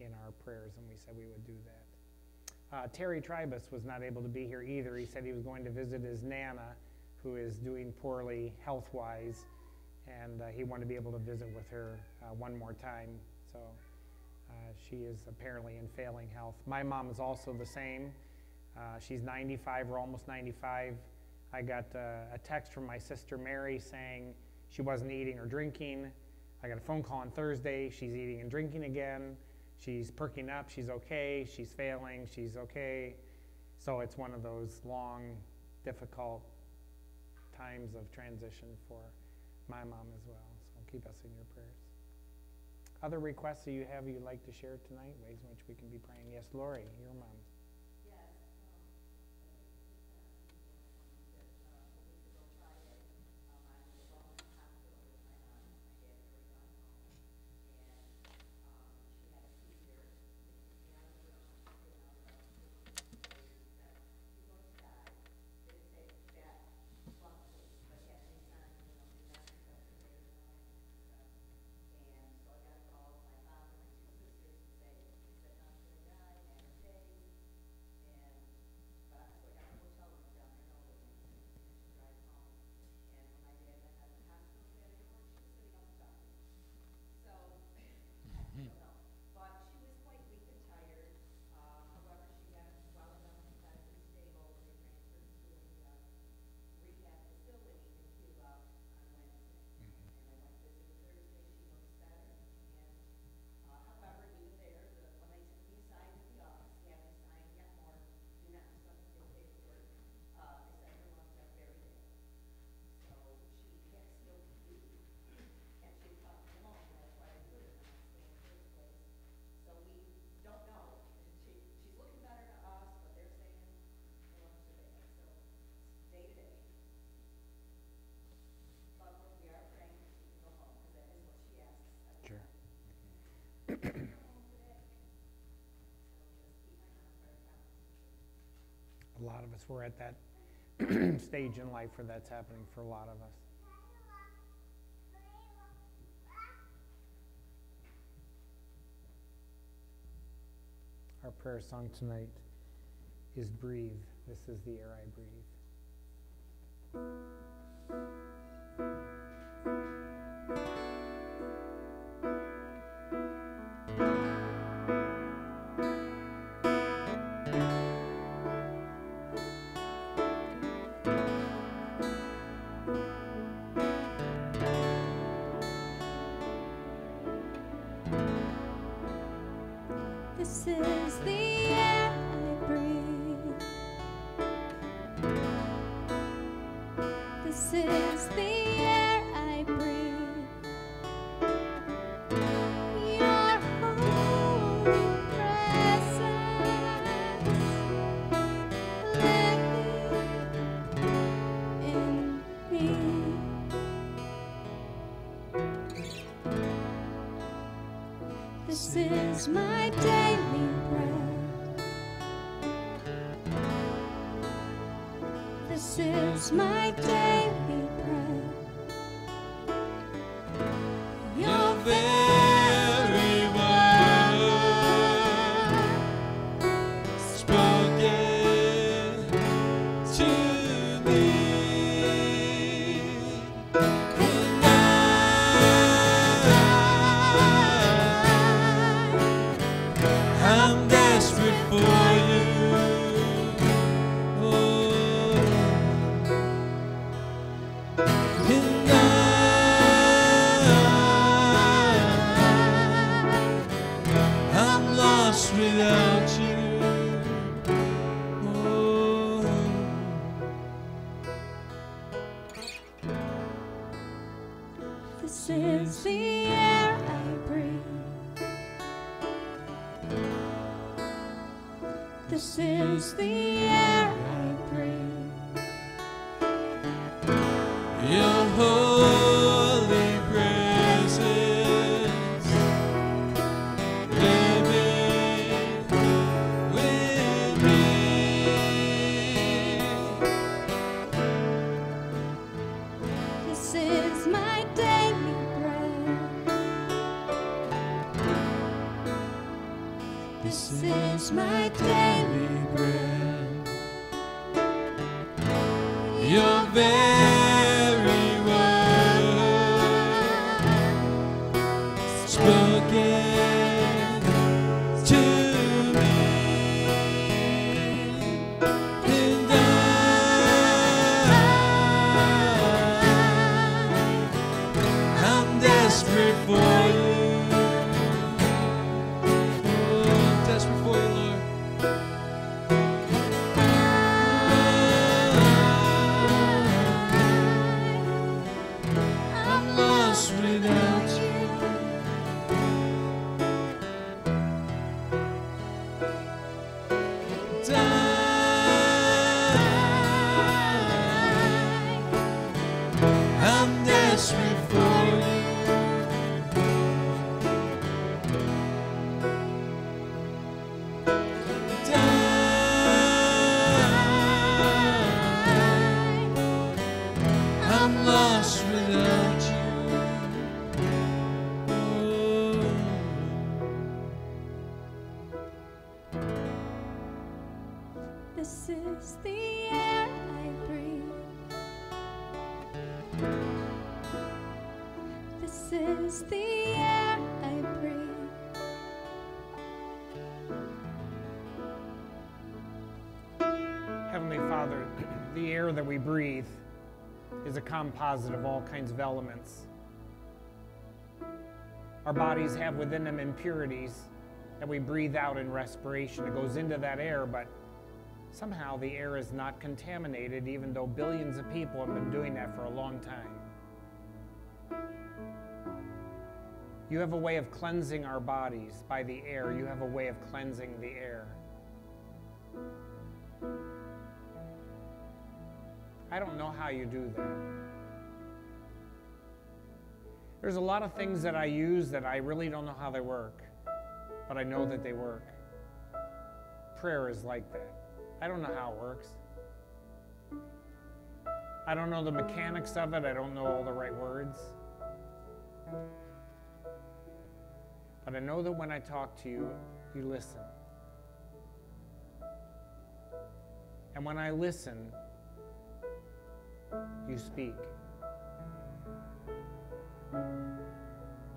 in our prayers, and we said we would do that. Uh, Terry Tribus was not able to be here either. He said he was going to visit his Nana, who is doing poorly health-wise, and uh, he wanted to be able to visit with her uh, one more time. So uh, she is apparently in failing health. My mom is also the same. Uh, she's ninety-five or almost ninety-five. I got uh, a text from my sister Mary saying she wasn't eating or drinking. I got a phone call on Thursday. She's eating and drinking again. She's perking up. She's okay. She's failing. She's okay. So it's one of those long, difficult times of transition for my mom as well. So keep us in your prayers. Other requests that you have you'd like to share tonight, ways in which we can be praying? Yes, Lori, your mom. A lot of us, we're at that stage in life where that's happening for a lot of us. Our prayer song tonight is "Breathe." This is the air I breathe. This is the air I breathe. This is the air I breathe. Your holy presence living in me. This is my day. This is my daily bread. Your very word spoken to me, and I, I'm desperate for you. This is the air I breathe. This is the air I breathe. Your holy presence living with me. This is my day. This is my daily bread. Your very word This is the air I breathe. This is the air I breathe. Heavenly Father, the air that we breathe is a composite of all kinds of elements. Our bodies have within them impurities that we breathe out in respiration. It goes into that air, but somehow the air is not contaminated, even though billions of people have been doing that for a long time. You have a way of cleansing our bodies by the air. You have a way of cleansing the air. I don't know how you do that. There's a lot of things that I use that I really don't know how they work, but I know that they work. Prayer is like that. I don't know how it works. I don't know the mechanics of it. I don't know all the right words. But I know that when I talk to you, you listen. And when I listen, you speak.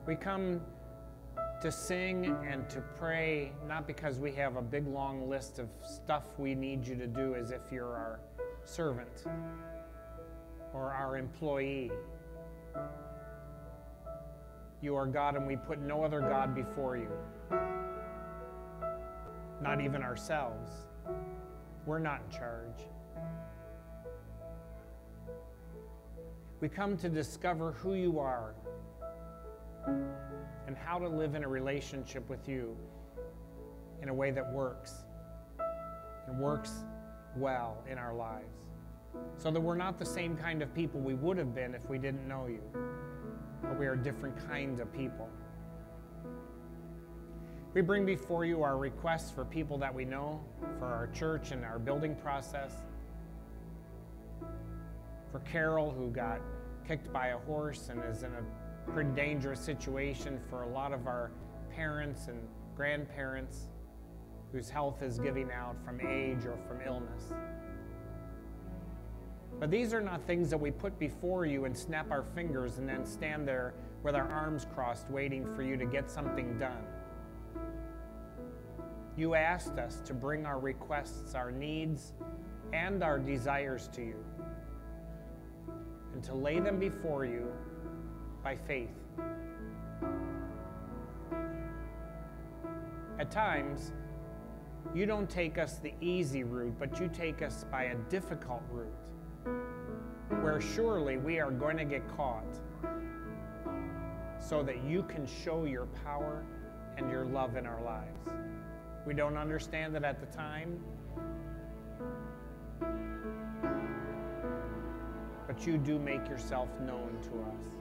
We come to sing and to pray, not because we have a big long list of stuff we need you to do as if you're our servant or our employee. You are God, and we put no other God before you, not even ourselves. We're not in charge. We come to discover who you are and how to live in a relationship with you in a way that works and works well in our lives, so that we're not the same kind of people we would have been if we didn't know you, but we are different kinds of people. We bring before you our requests for people that we know, for our church and our building process, for Carol, who got kicked by a horse and is in a pretty dangerous situation, for a lot of our parents and grandparents whose health is giving out from age or from illness. But these are not things that we put before you and snap our fingers and then stand there with our arms crossed waiting for you to get something done. You asked us to bring our requests, our needs, and our desires to you, and to lay them before you by faith. At times, you don't take us the easy route, but you take us by a difficult route, where surely we are going to get caught, so that you can show your power and your love in our lives. We don't understand it at the time, but you do make yourself known to us.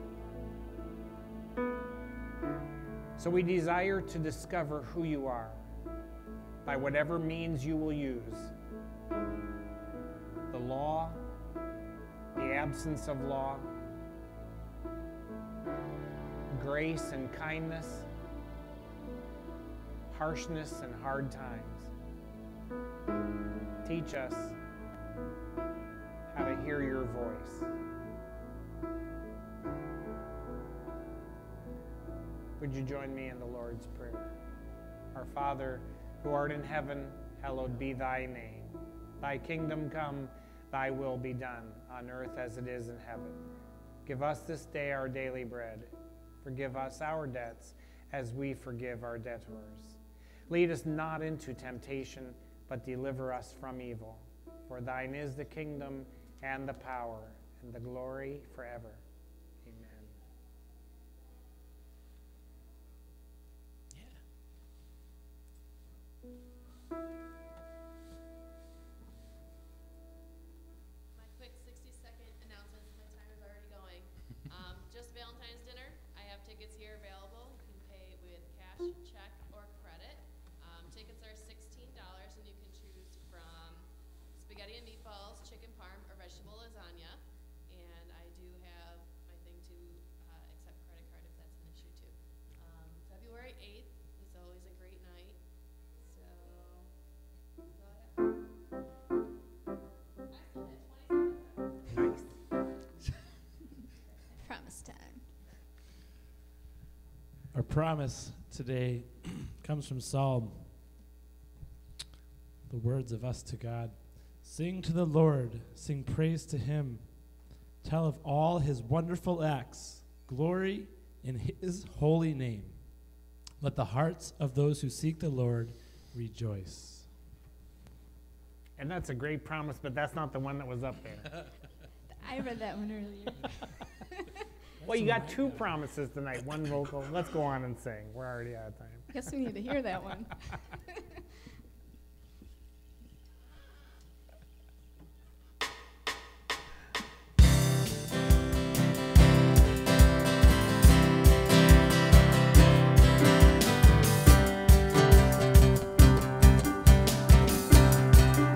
So we desire to discover who you are by whatever means you will use. The law, the absence of law, grace and kindness, harshness and hard times. Teach us how to hear your voice. Would you join me in the Lord's Prayer? Our Father, who art in heaven, hallowed be thy name. Thy kingdom come, thy will be done, on earth as it is in heaven. Give us this day our daily bread. Forgive us our debts, as we forgive our debtors. Lead us not into temptation, but deliver us from evil. For thine is the kingdom, and the power, and the glory forever. eighth is always a great night, so go ahead. promise today comes from Psalm, the words of us to God. Sing to the Lord, sing praise to him. Tell of all his wonderful acts, glory in his holy name. Let the hearts of those who seek the Lord rejoice. And that's a great promise, but that's not the one that was up there. I read that one earlier. Well, you got two promises tonight, one vocal. Let's go on and sing. We're already out of time. I guess we need to hear that one.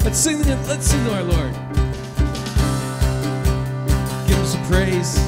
Let's sing, let's sing to our Lord. Give him some praise.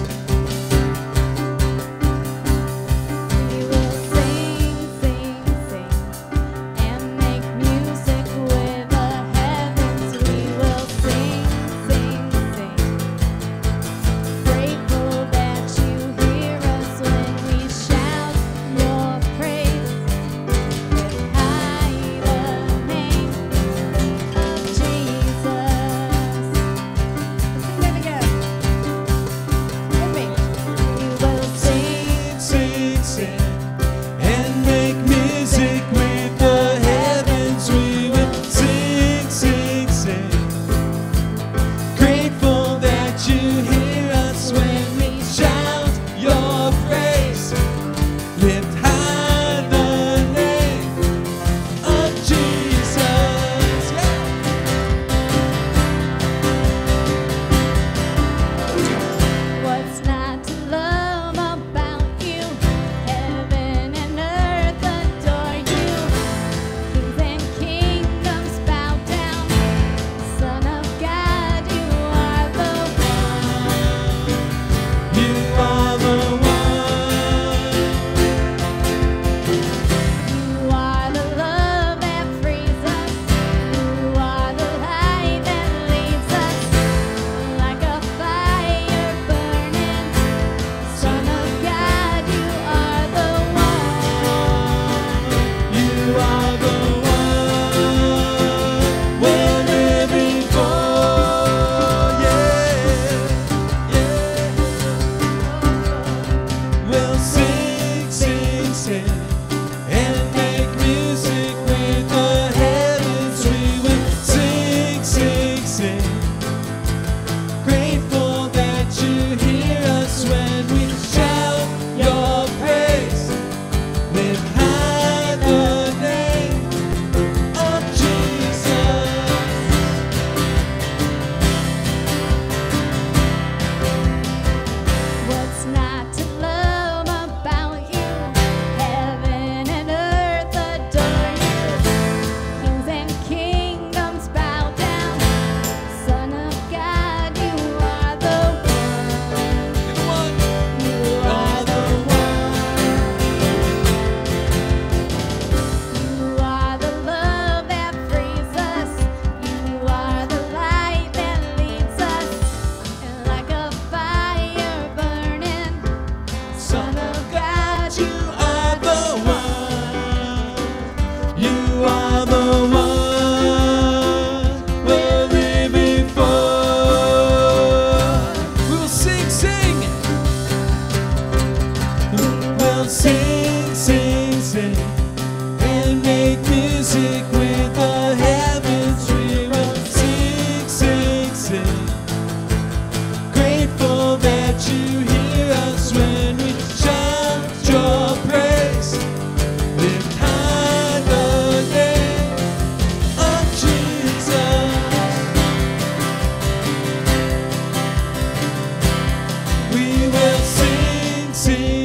Sing,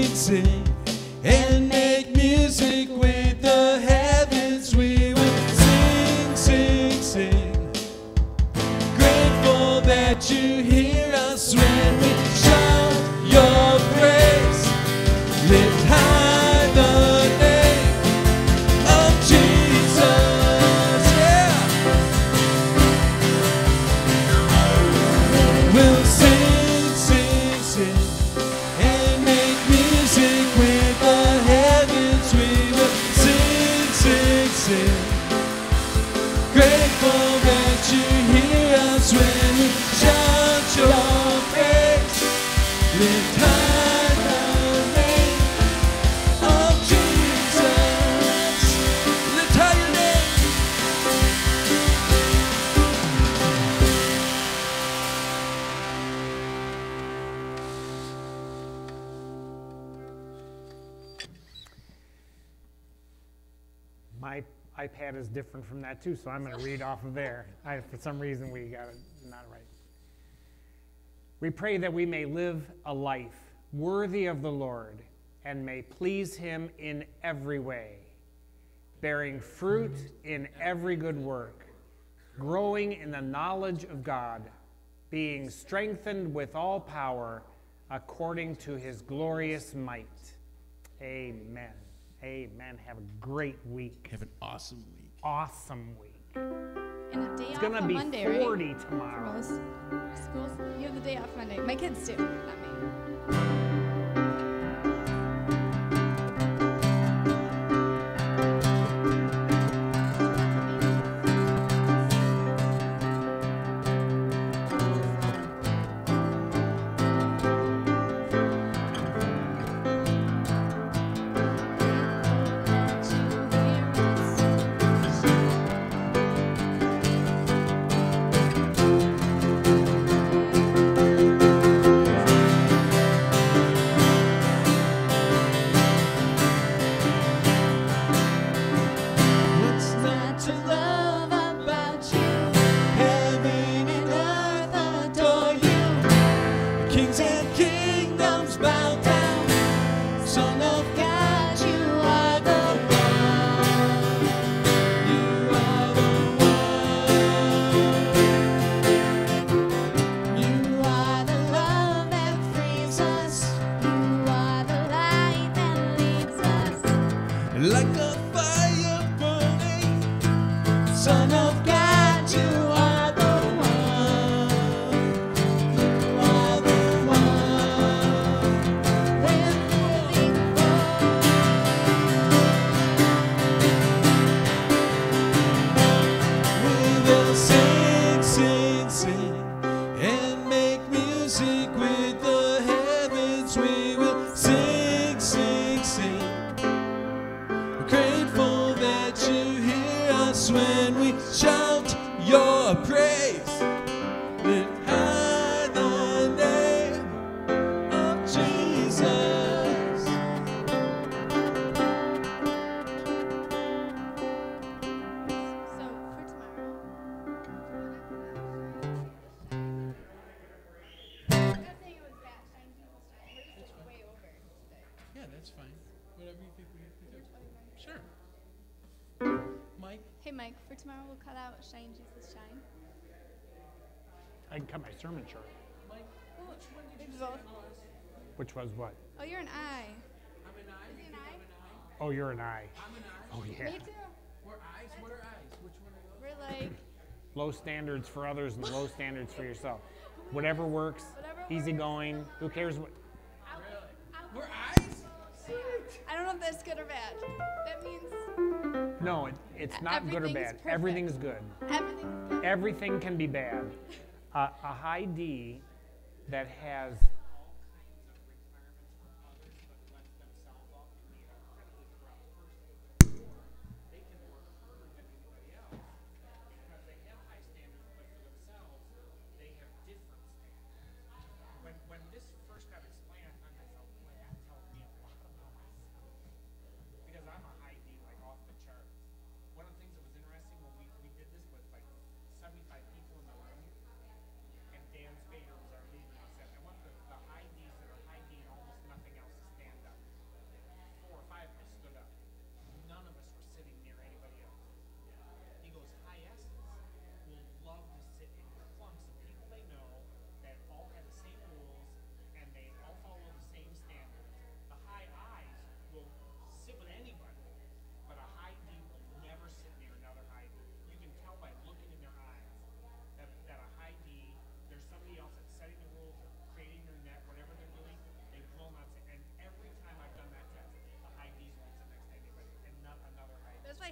sing, sing, and make music with the heavens. my iPad is different from that too, so I'm going to read off of there. I, for some reason, we got it not right. We pray that we may live a life worthy of the Lord and may please him in every way, bearing fruit in every good work, growing in the knowledge of God, being strengthened with all power according to his glorious might. Amen. Amen. Have a great week. Have an awesome week. Awesome week. And a day it's off gonna on Monday, right? It's going to be forty tomorrow. Most schools, you have the day off Monday. My kids do, not me. Tomorrow we'll cut out Shine, Jesus, Shine. I can cut my sermon short. Mike, which one did you say? Which was what? Oh, you're an I. I'm an I. Is he an I? Oh, you're an I. I'm an I. Oh, yeah. Me too. We're eyes. What are eyes? Which one are those? We're like... low standards for others and low standards for yourself. Whatever works, Whatever works. easygoing, who cares what... Out, out. We're eyes? I don't know if that's good or bad. That means... No, it, it's not good or bad. Everything is good. Everything's good. Everything can be bad. Uh, a high D that has...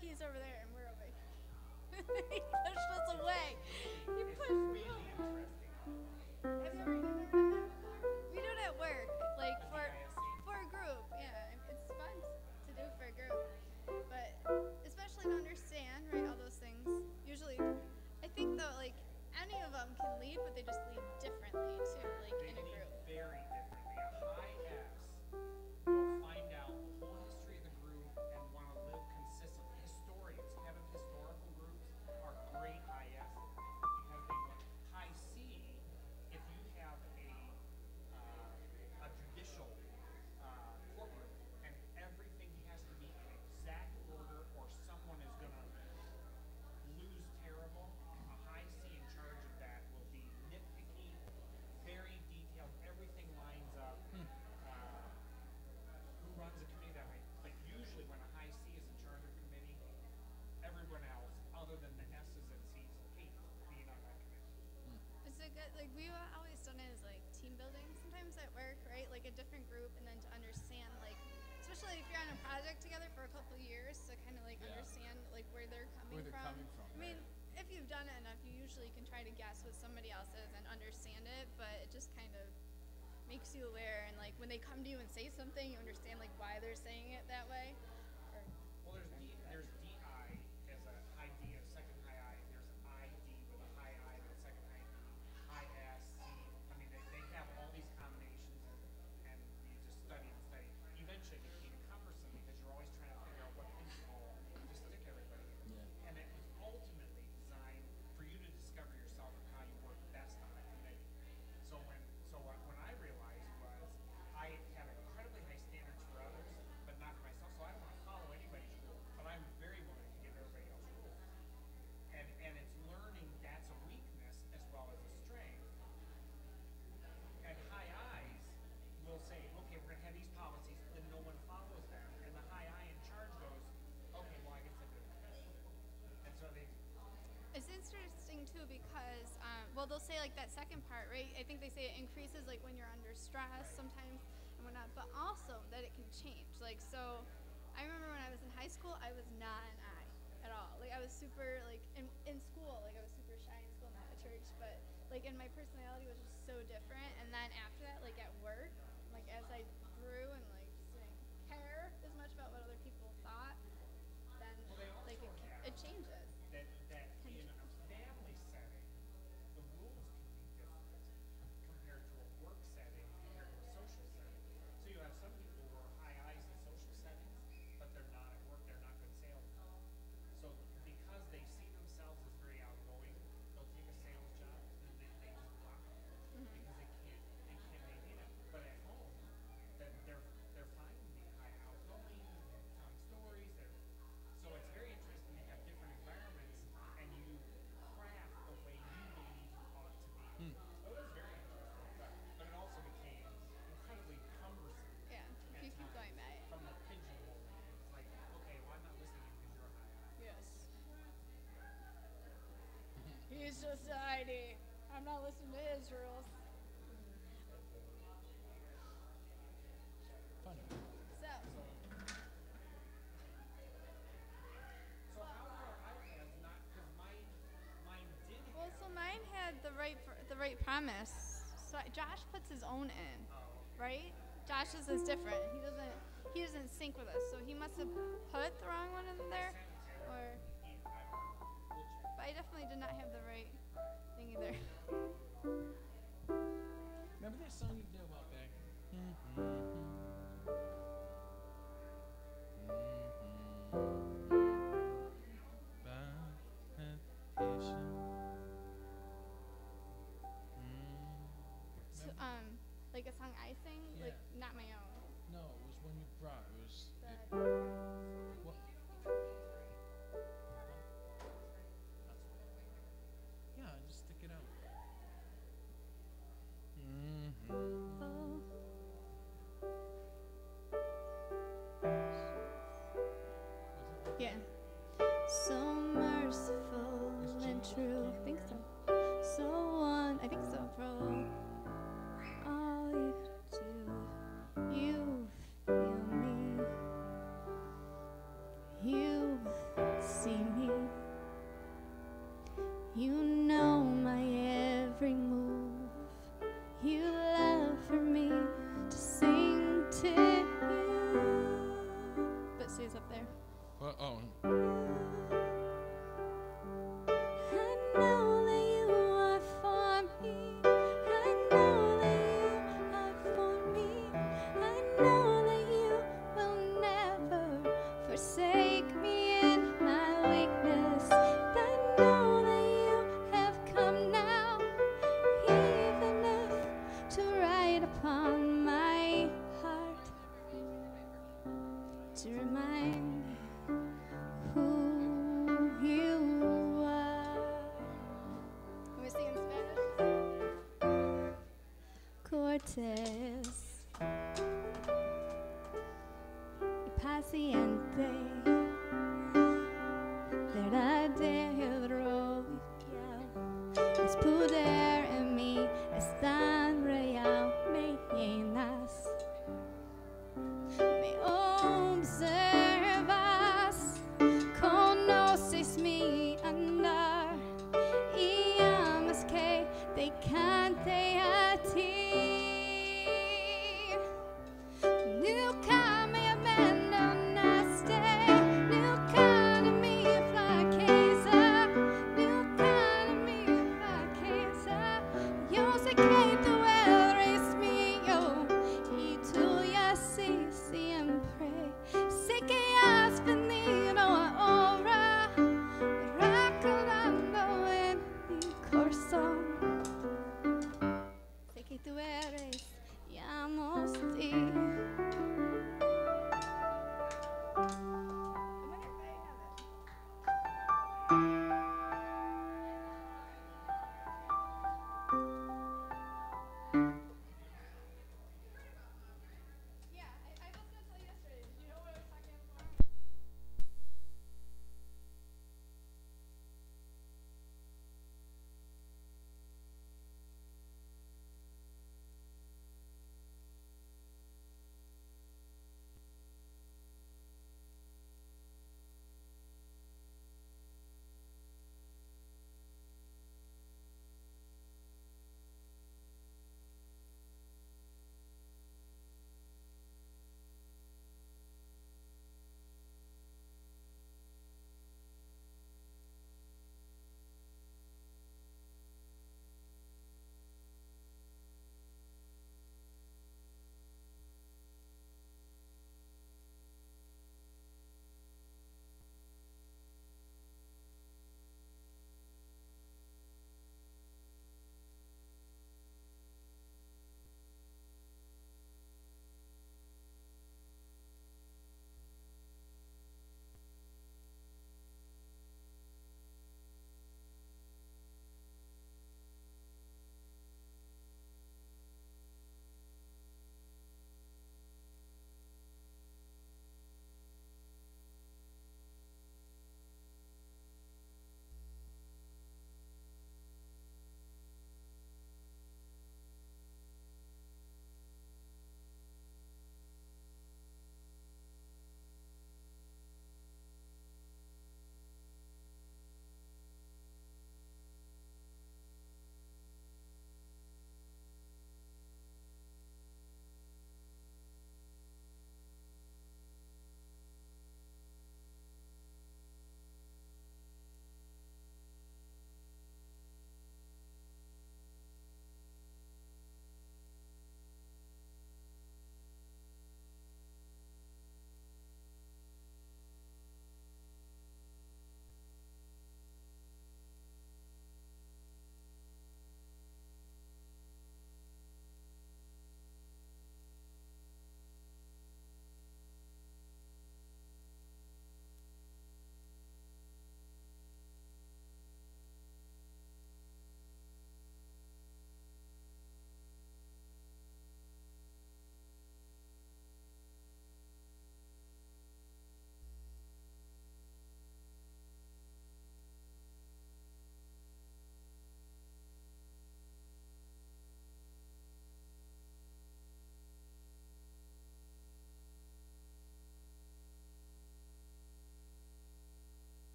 He's over there and we're over here. He pushed us away. He pushed me away. Have you ever done that before? We do it at work, like for for a group. Yeah, it's fun to do for a group, but especially to understand, right? All those things. Usually, I think though, like any of them can lead, but they just lead differently too, like in a group. Very differently. A high S will find out the whole history of the group and want to live consistently. Historically. like a different group, and then to understand, like, especially if you're on a project together for a couple of years, to kind of like yeah. understand like where they're coming where they're from. Coming from. I mean, right. if you've done it enough, you usually can try to guess what somebody else is and understand it, but it just kind of makes you aware. And like when they come to you and say something, you understand like why they're saying it that way. Or, well, there's D, there's D I as a high D and a second high I, and there's an I D with a high I and a second high I, I S C. I mean, they, they have all these combinations, and, and you just study and study. Eventually, it became cumbersome because you're always trying to figure out what all to stick everybody in. Yeah. And it was ultimately designed for you to discover yourself and how you work best on it. And they, so when so what, when I realized was I have incredibly high standards for others, but not for myself. So I don't want to follow anybody's rules, but I'm very willing to give everybody else rules. And and it's learning that's a weakness as well as a strength. And high I's will say, okay, we're going to have these policies, then no one follows them, and the high I in charge goes, okay, well, I guess I do. And so they... It's interesting, too, because, um, well, they'll say, like, that second part, right? I think they say it increases, like, when you're under stress right. sometimes and whatnot, but also that it can change. Like, so I remember when I was in high school, I was not an I at all. Like, I was super, like, in, in school, like, I was super shy in school, not at church, but, like, and my personality was just so different. And then after that, like, at work, like, as I grew and, like, just didn't care as much about what other people thought, then, well, like, it, it changes. That, that in a family setting, the rules can be different compared to a work setting, compared to a social setting. So you have some people who are high I's in social settings, but they're not at work, they're not good salesmen. So because they see themselves as very outgoing, they'll take a sales job and then they just block it mm-hmm. because they can't, they can't maintain it. But at home, that they're they're finding the high outgoing, they're telling stories. They're, so it's very interesting. They have different environments, and you craft the way you believe you ought to be. Mm. So it was very interesting, but, but it also became incredibly cumbersome. Yeah, if you keep going by it. From the pigeonhole, it's like, okay, well, I'm not listening because you're high. Yes. He's just an I D. I'm not listening to his rules. Funny. So. So how come I was not, because mine, mine didn't. Well, so mine had the right, the right premise. So Josh puts his own in, right? Josh's is different. He doesn't, he doesn't sync with us. So he must have put the wrong one in there. Or, but I definitely did not have the right thing either. Remember that song you did a while back? Mm-hmm. Mm-hmm. By meditation. Mm. So, um, like a song I sing, yeah. like not my own. No, it was one you brought. It was. The it, what? Yeah, just stick it out. Mm-hmm. Oh. Yeah. So merciful and true. I think so. So one, I think so, bro. All you do, you feel me. You see me. You know my every move. You love for me to sing to you. But Sue's up there. Uh oh. I know that you are for me. I know that you are for me. I know that you will never forsake me in my weakness. Upon my heart to remind me who you are. Can we sing in Spanish? Cortés y paciente, verdadero y fiel es poder.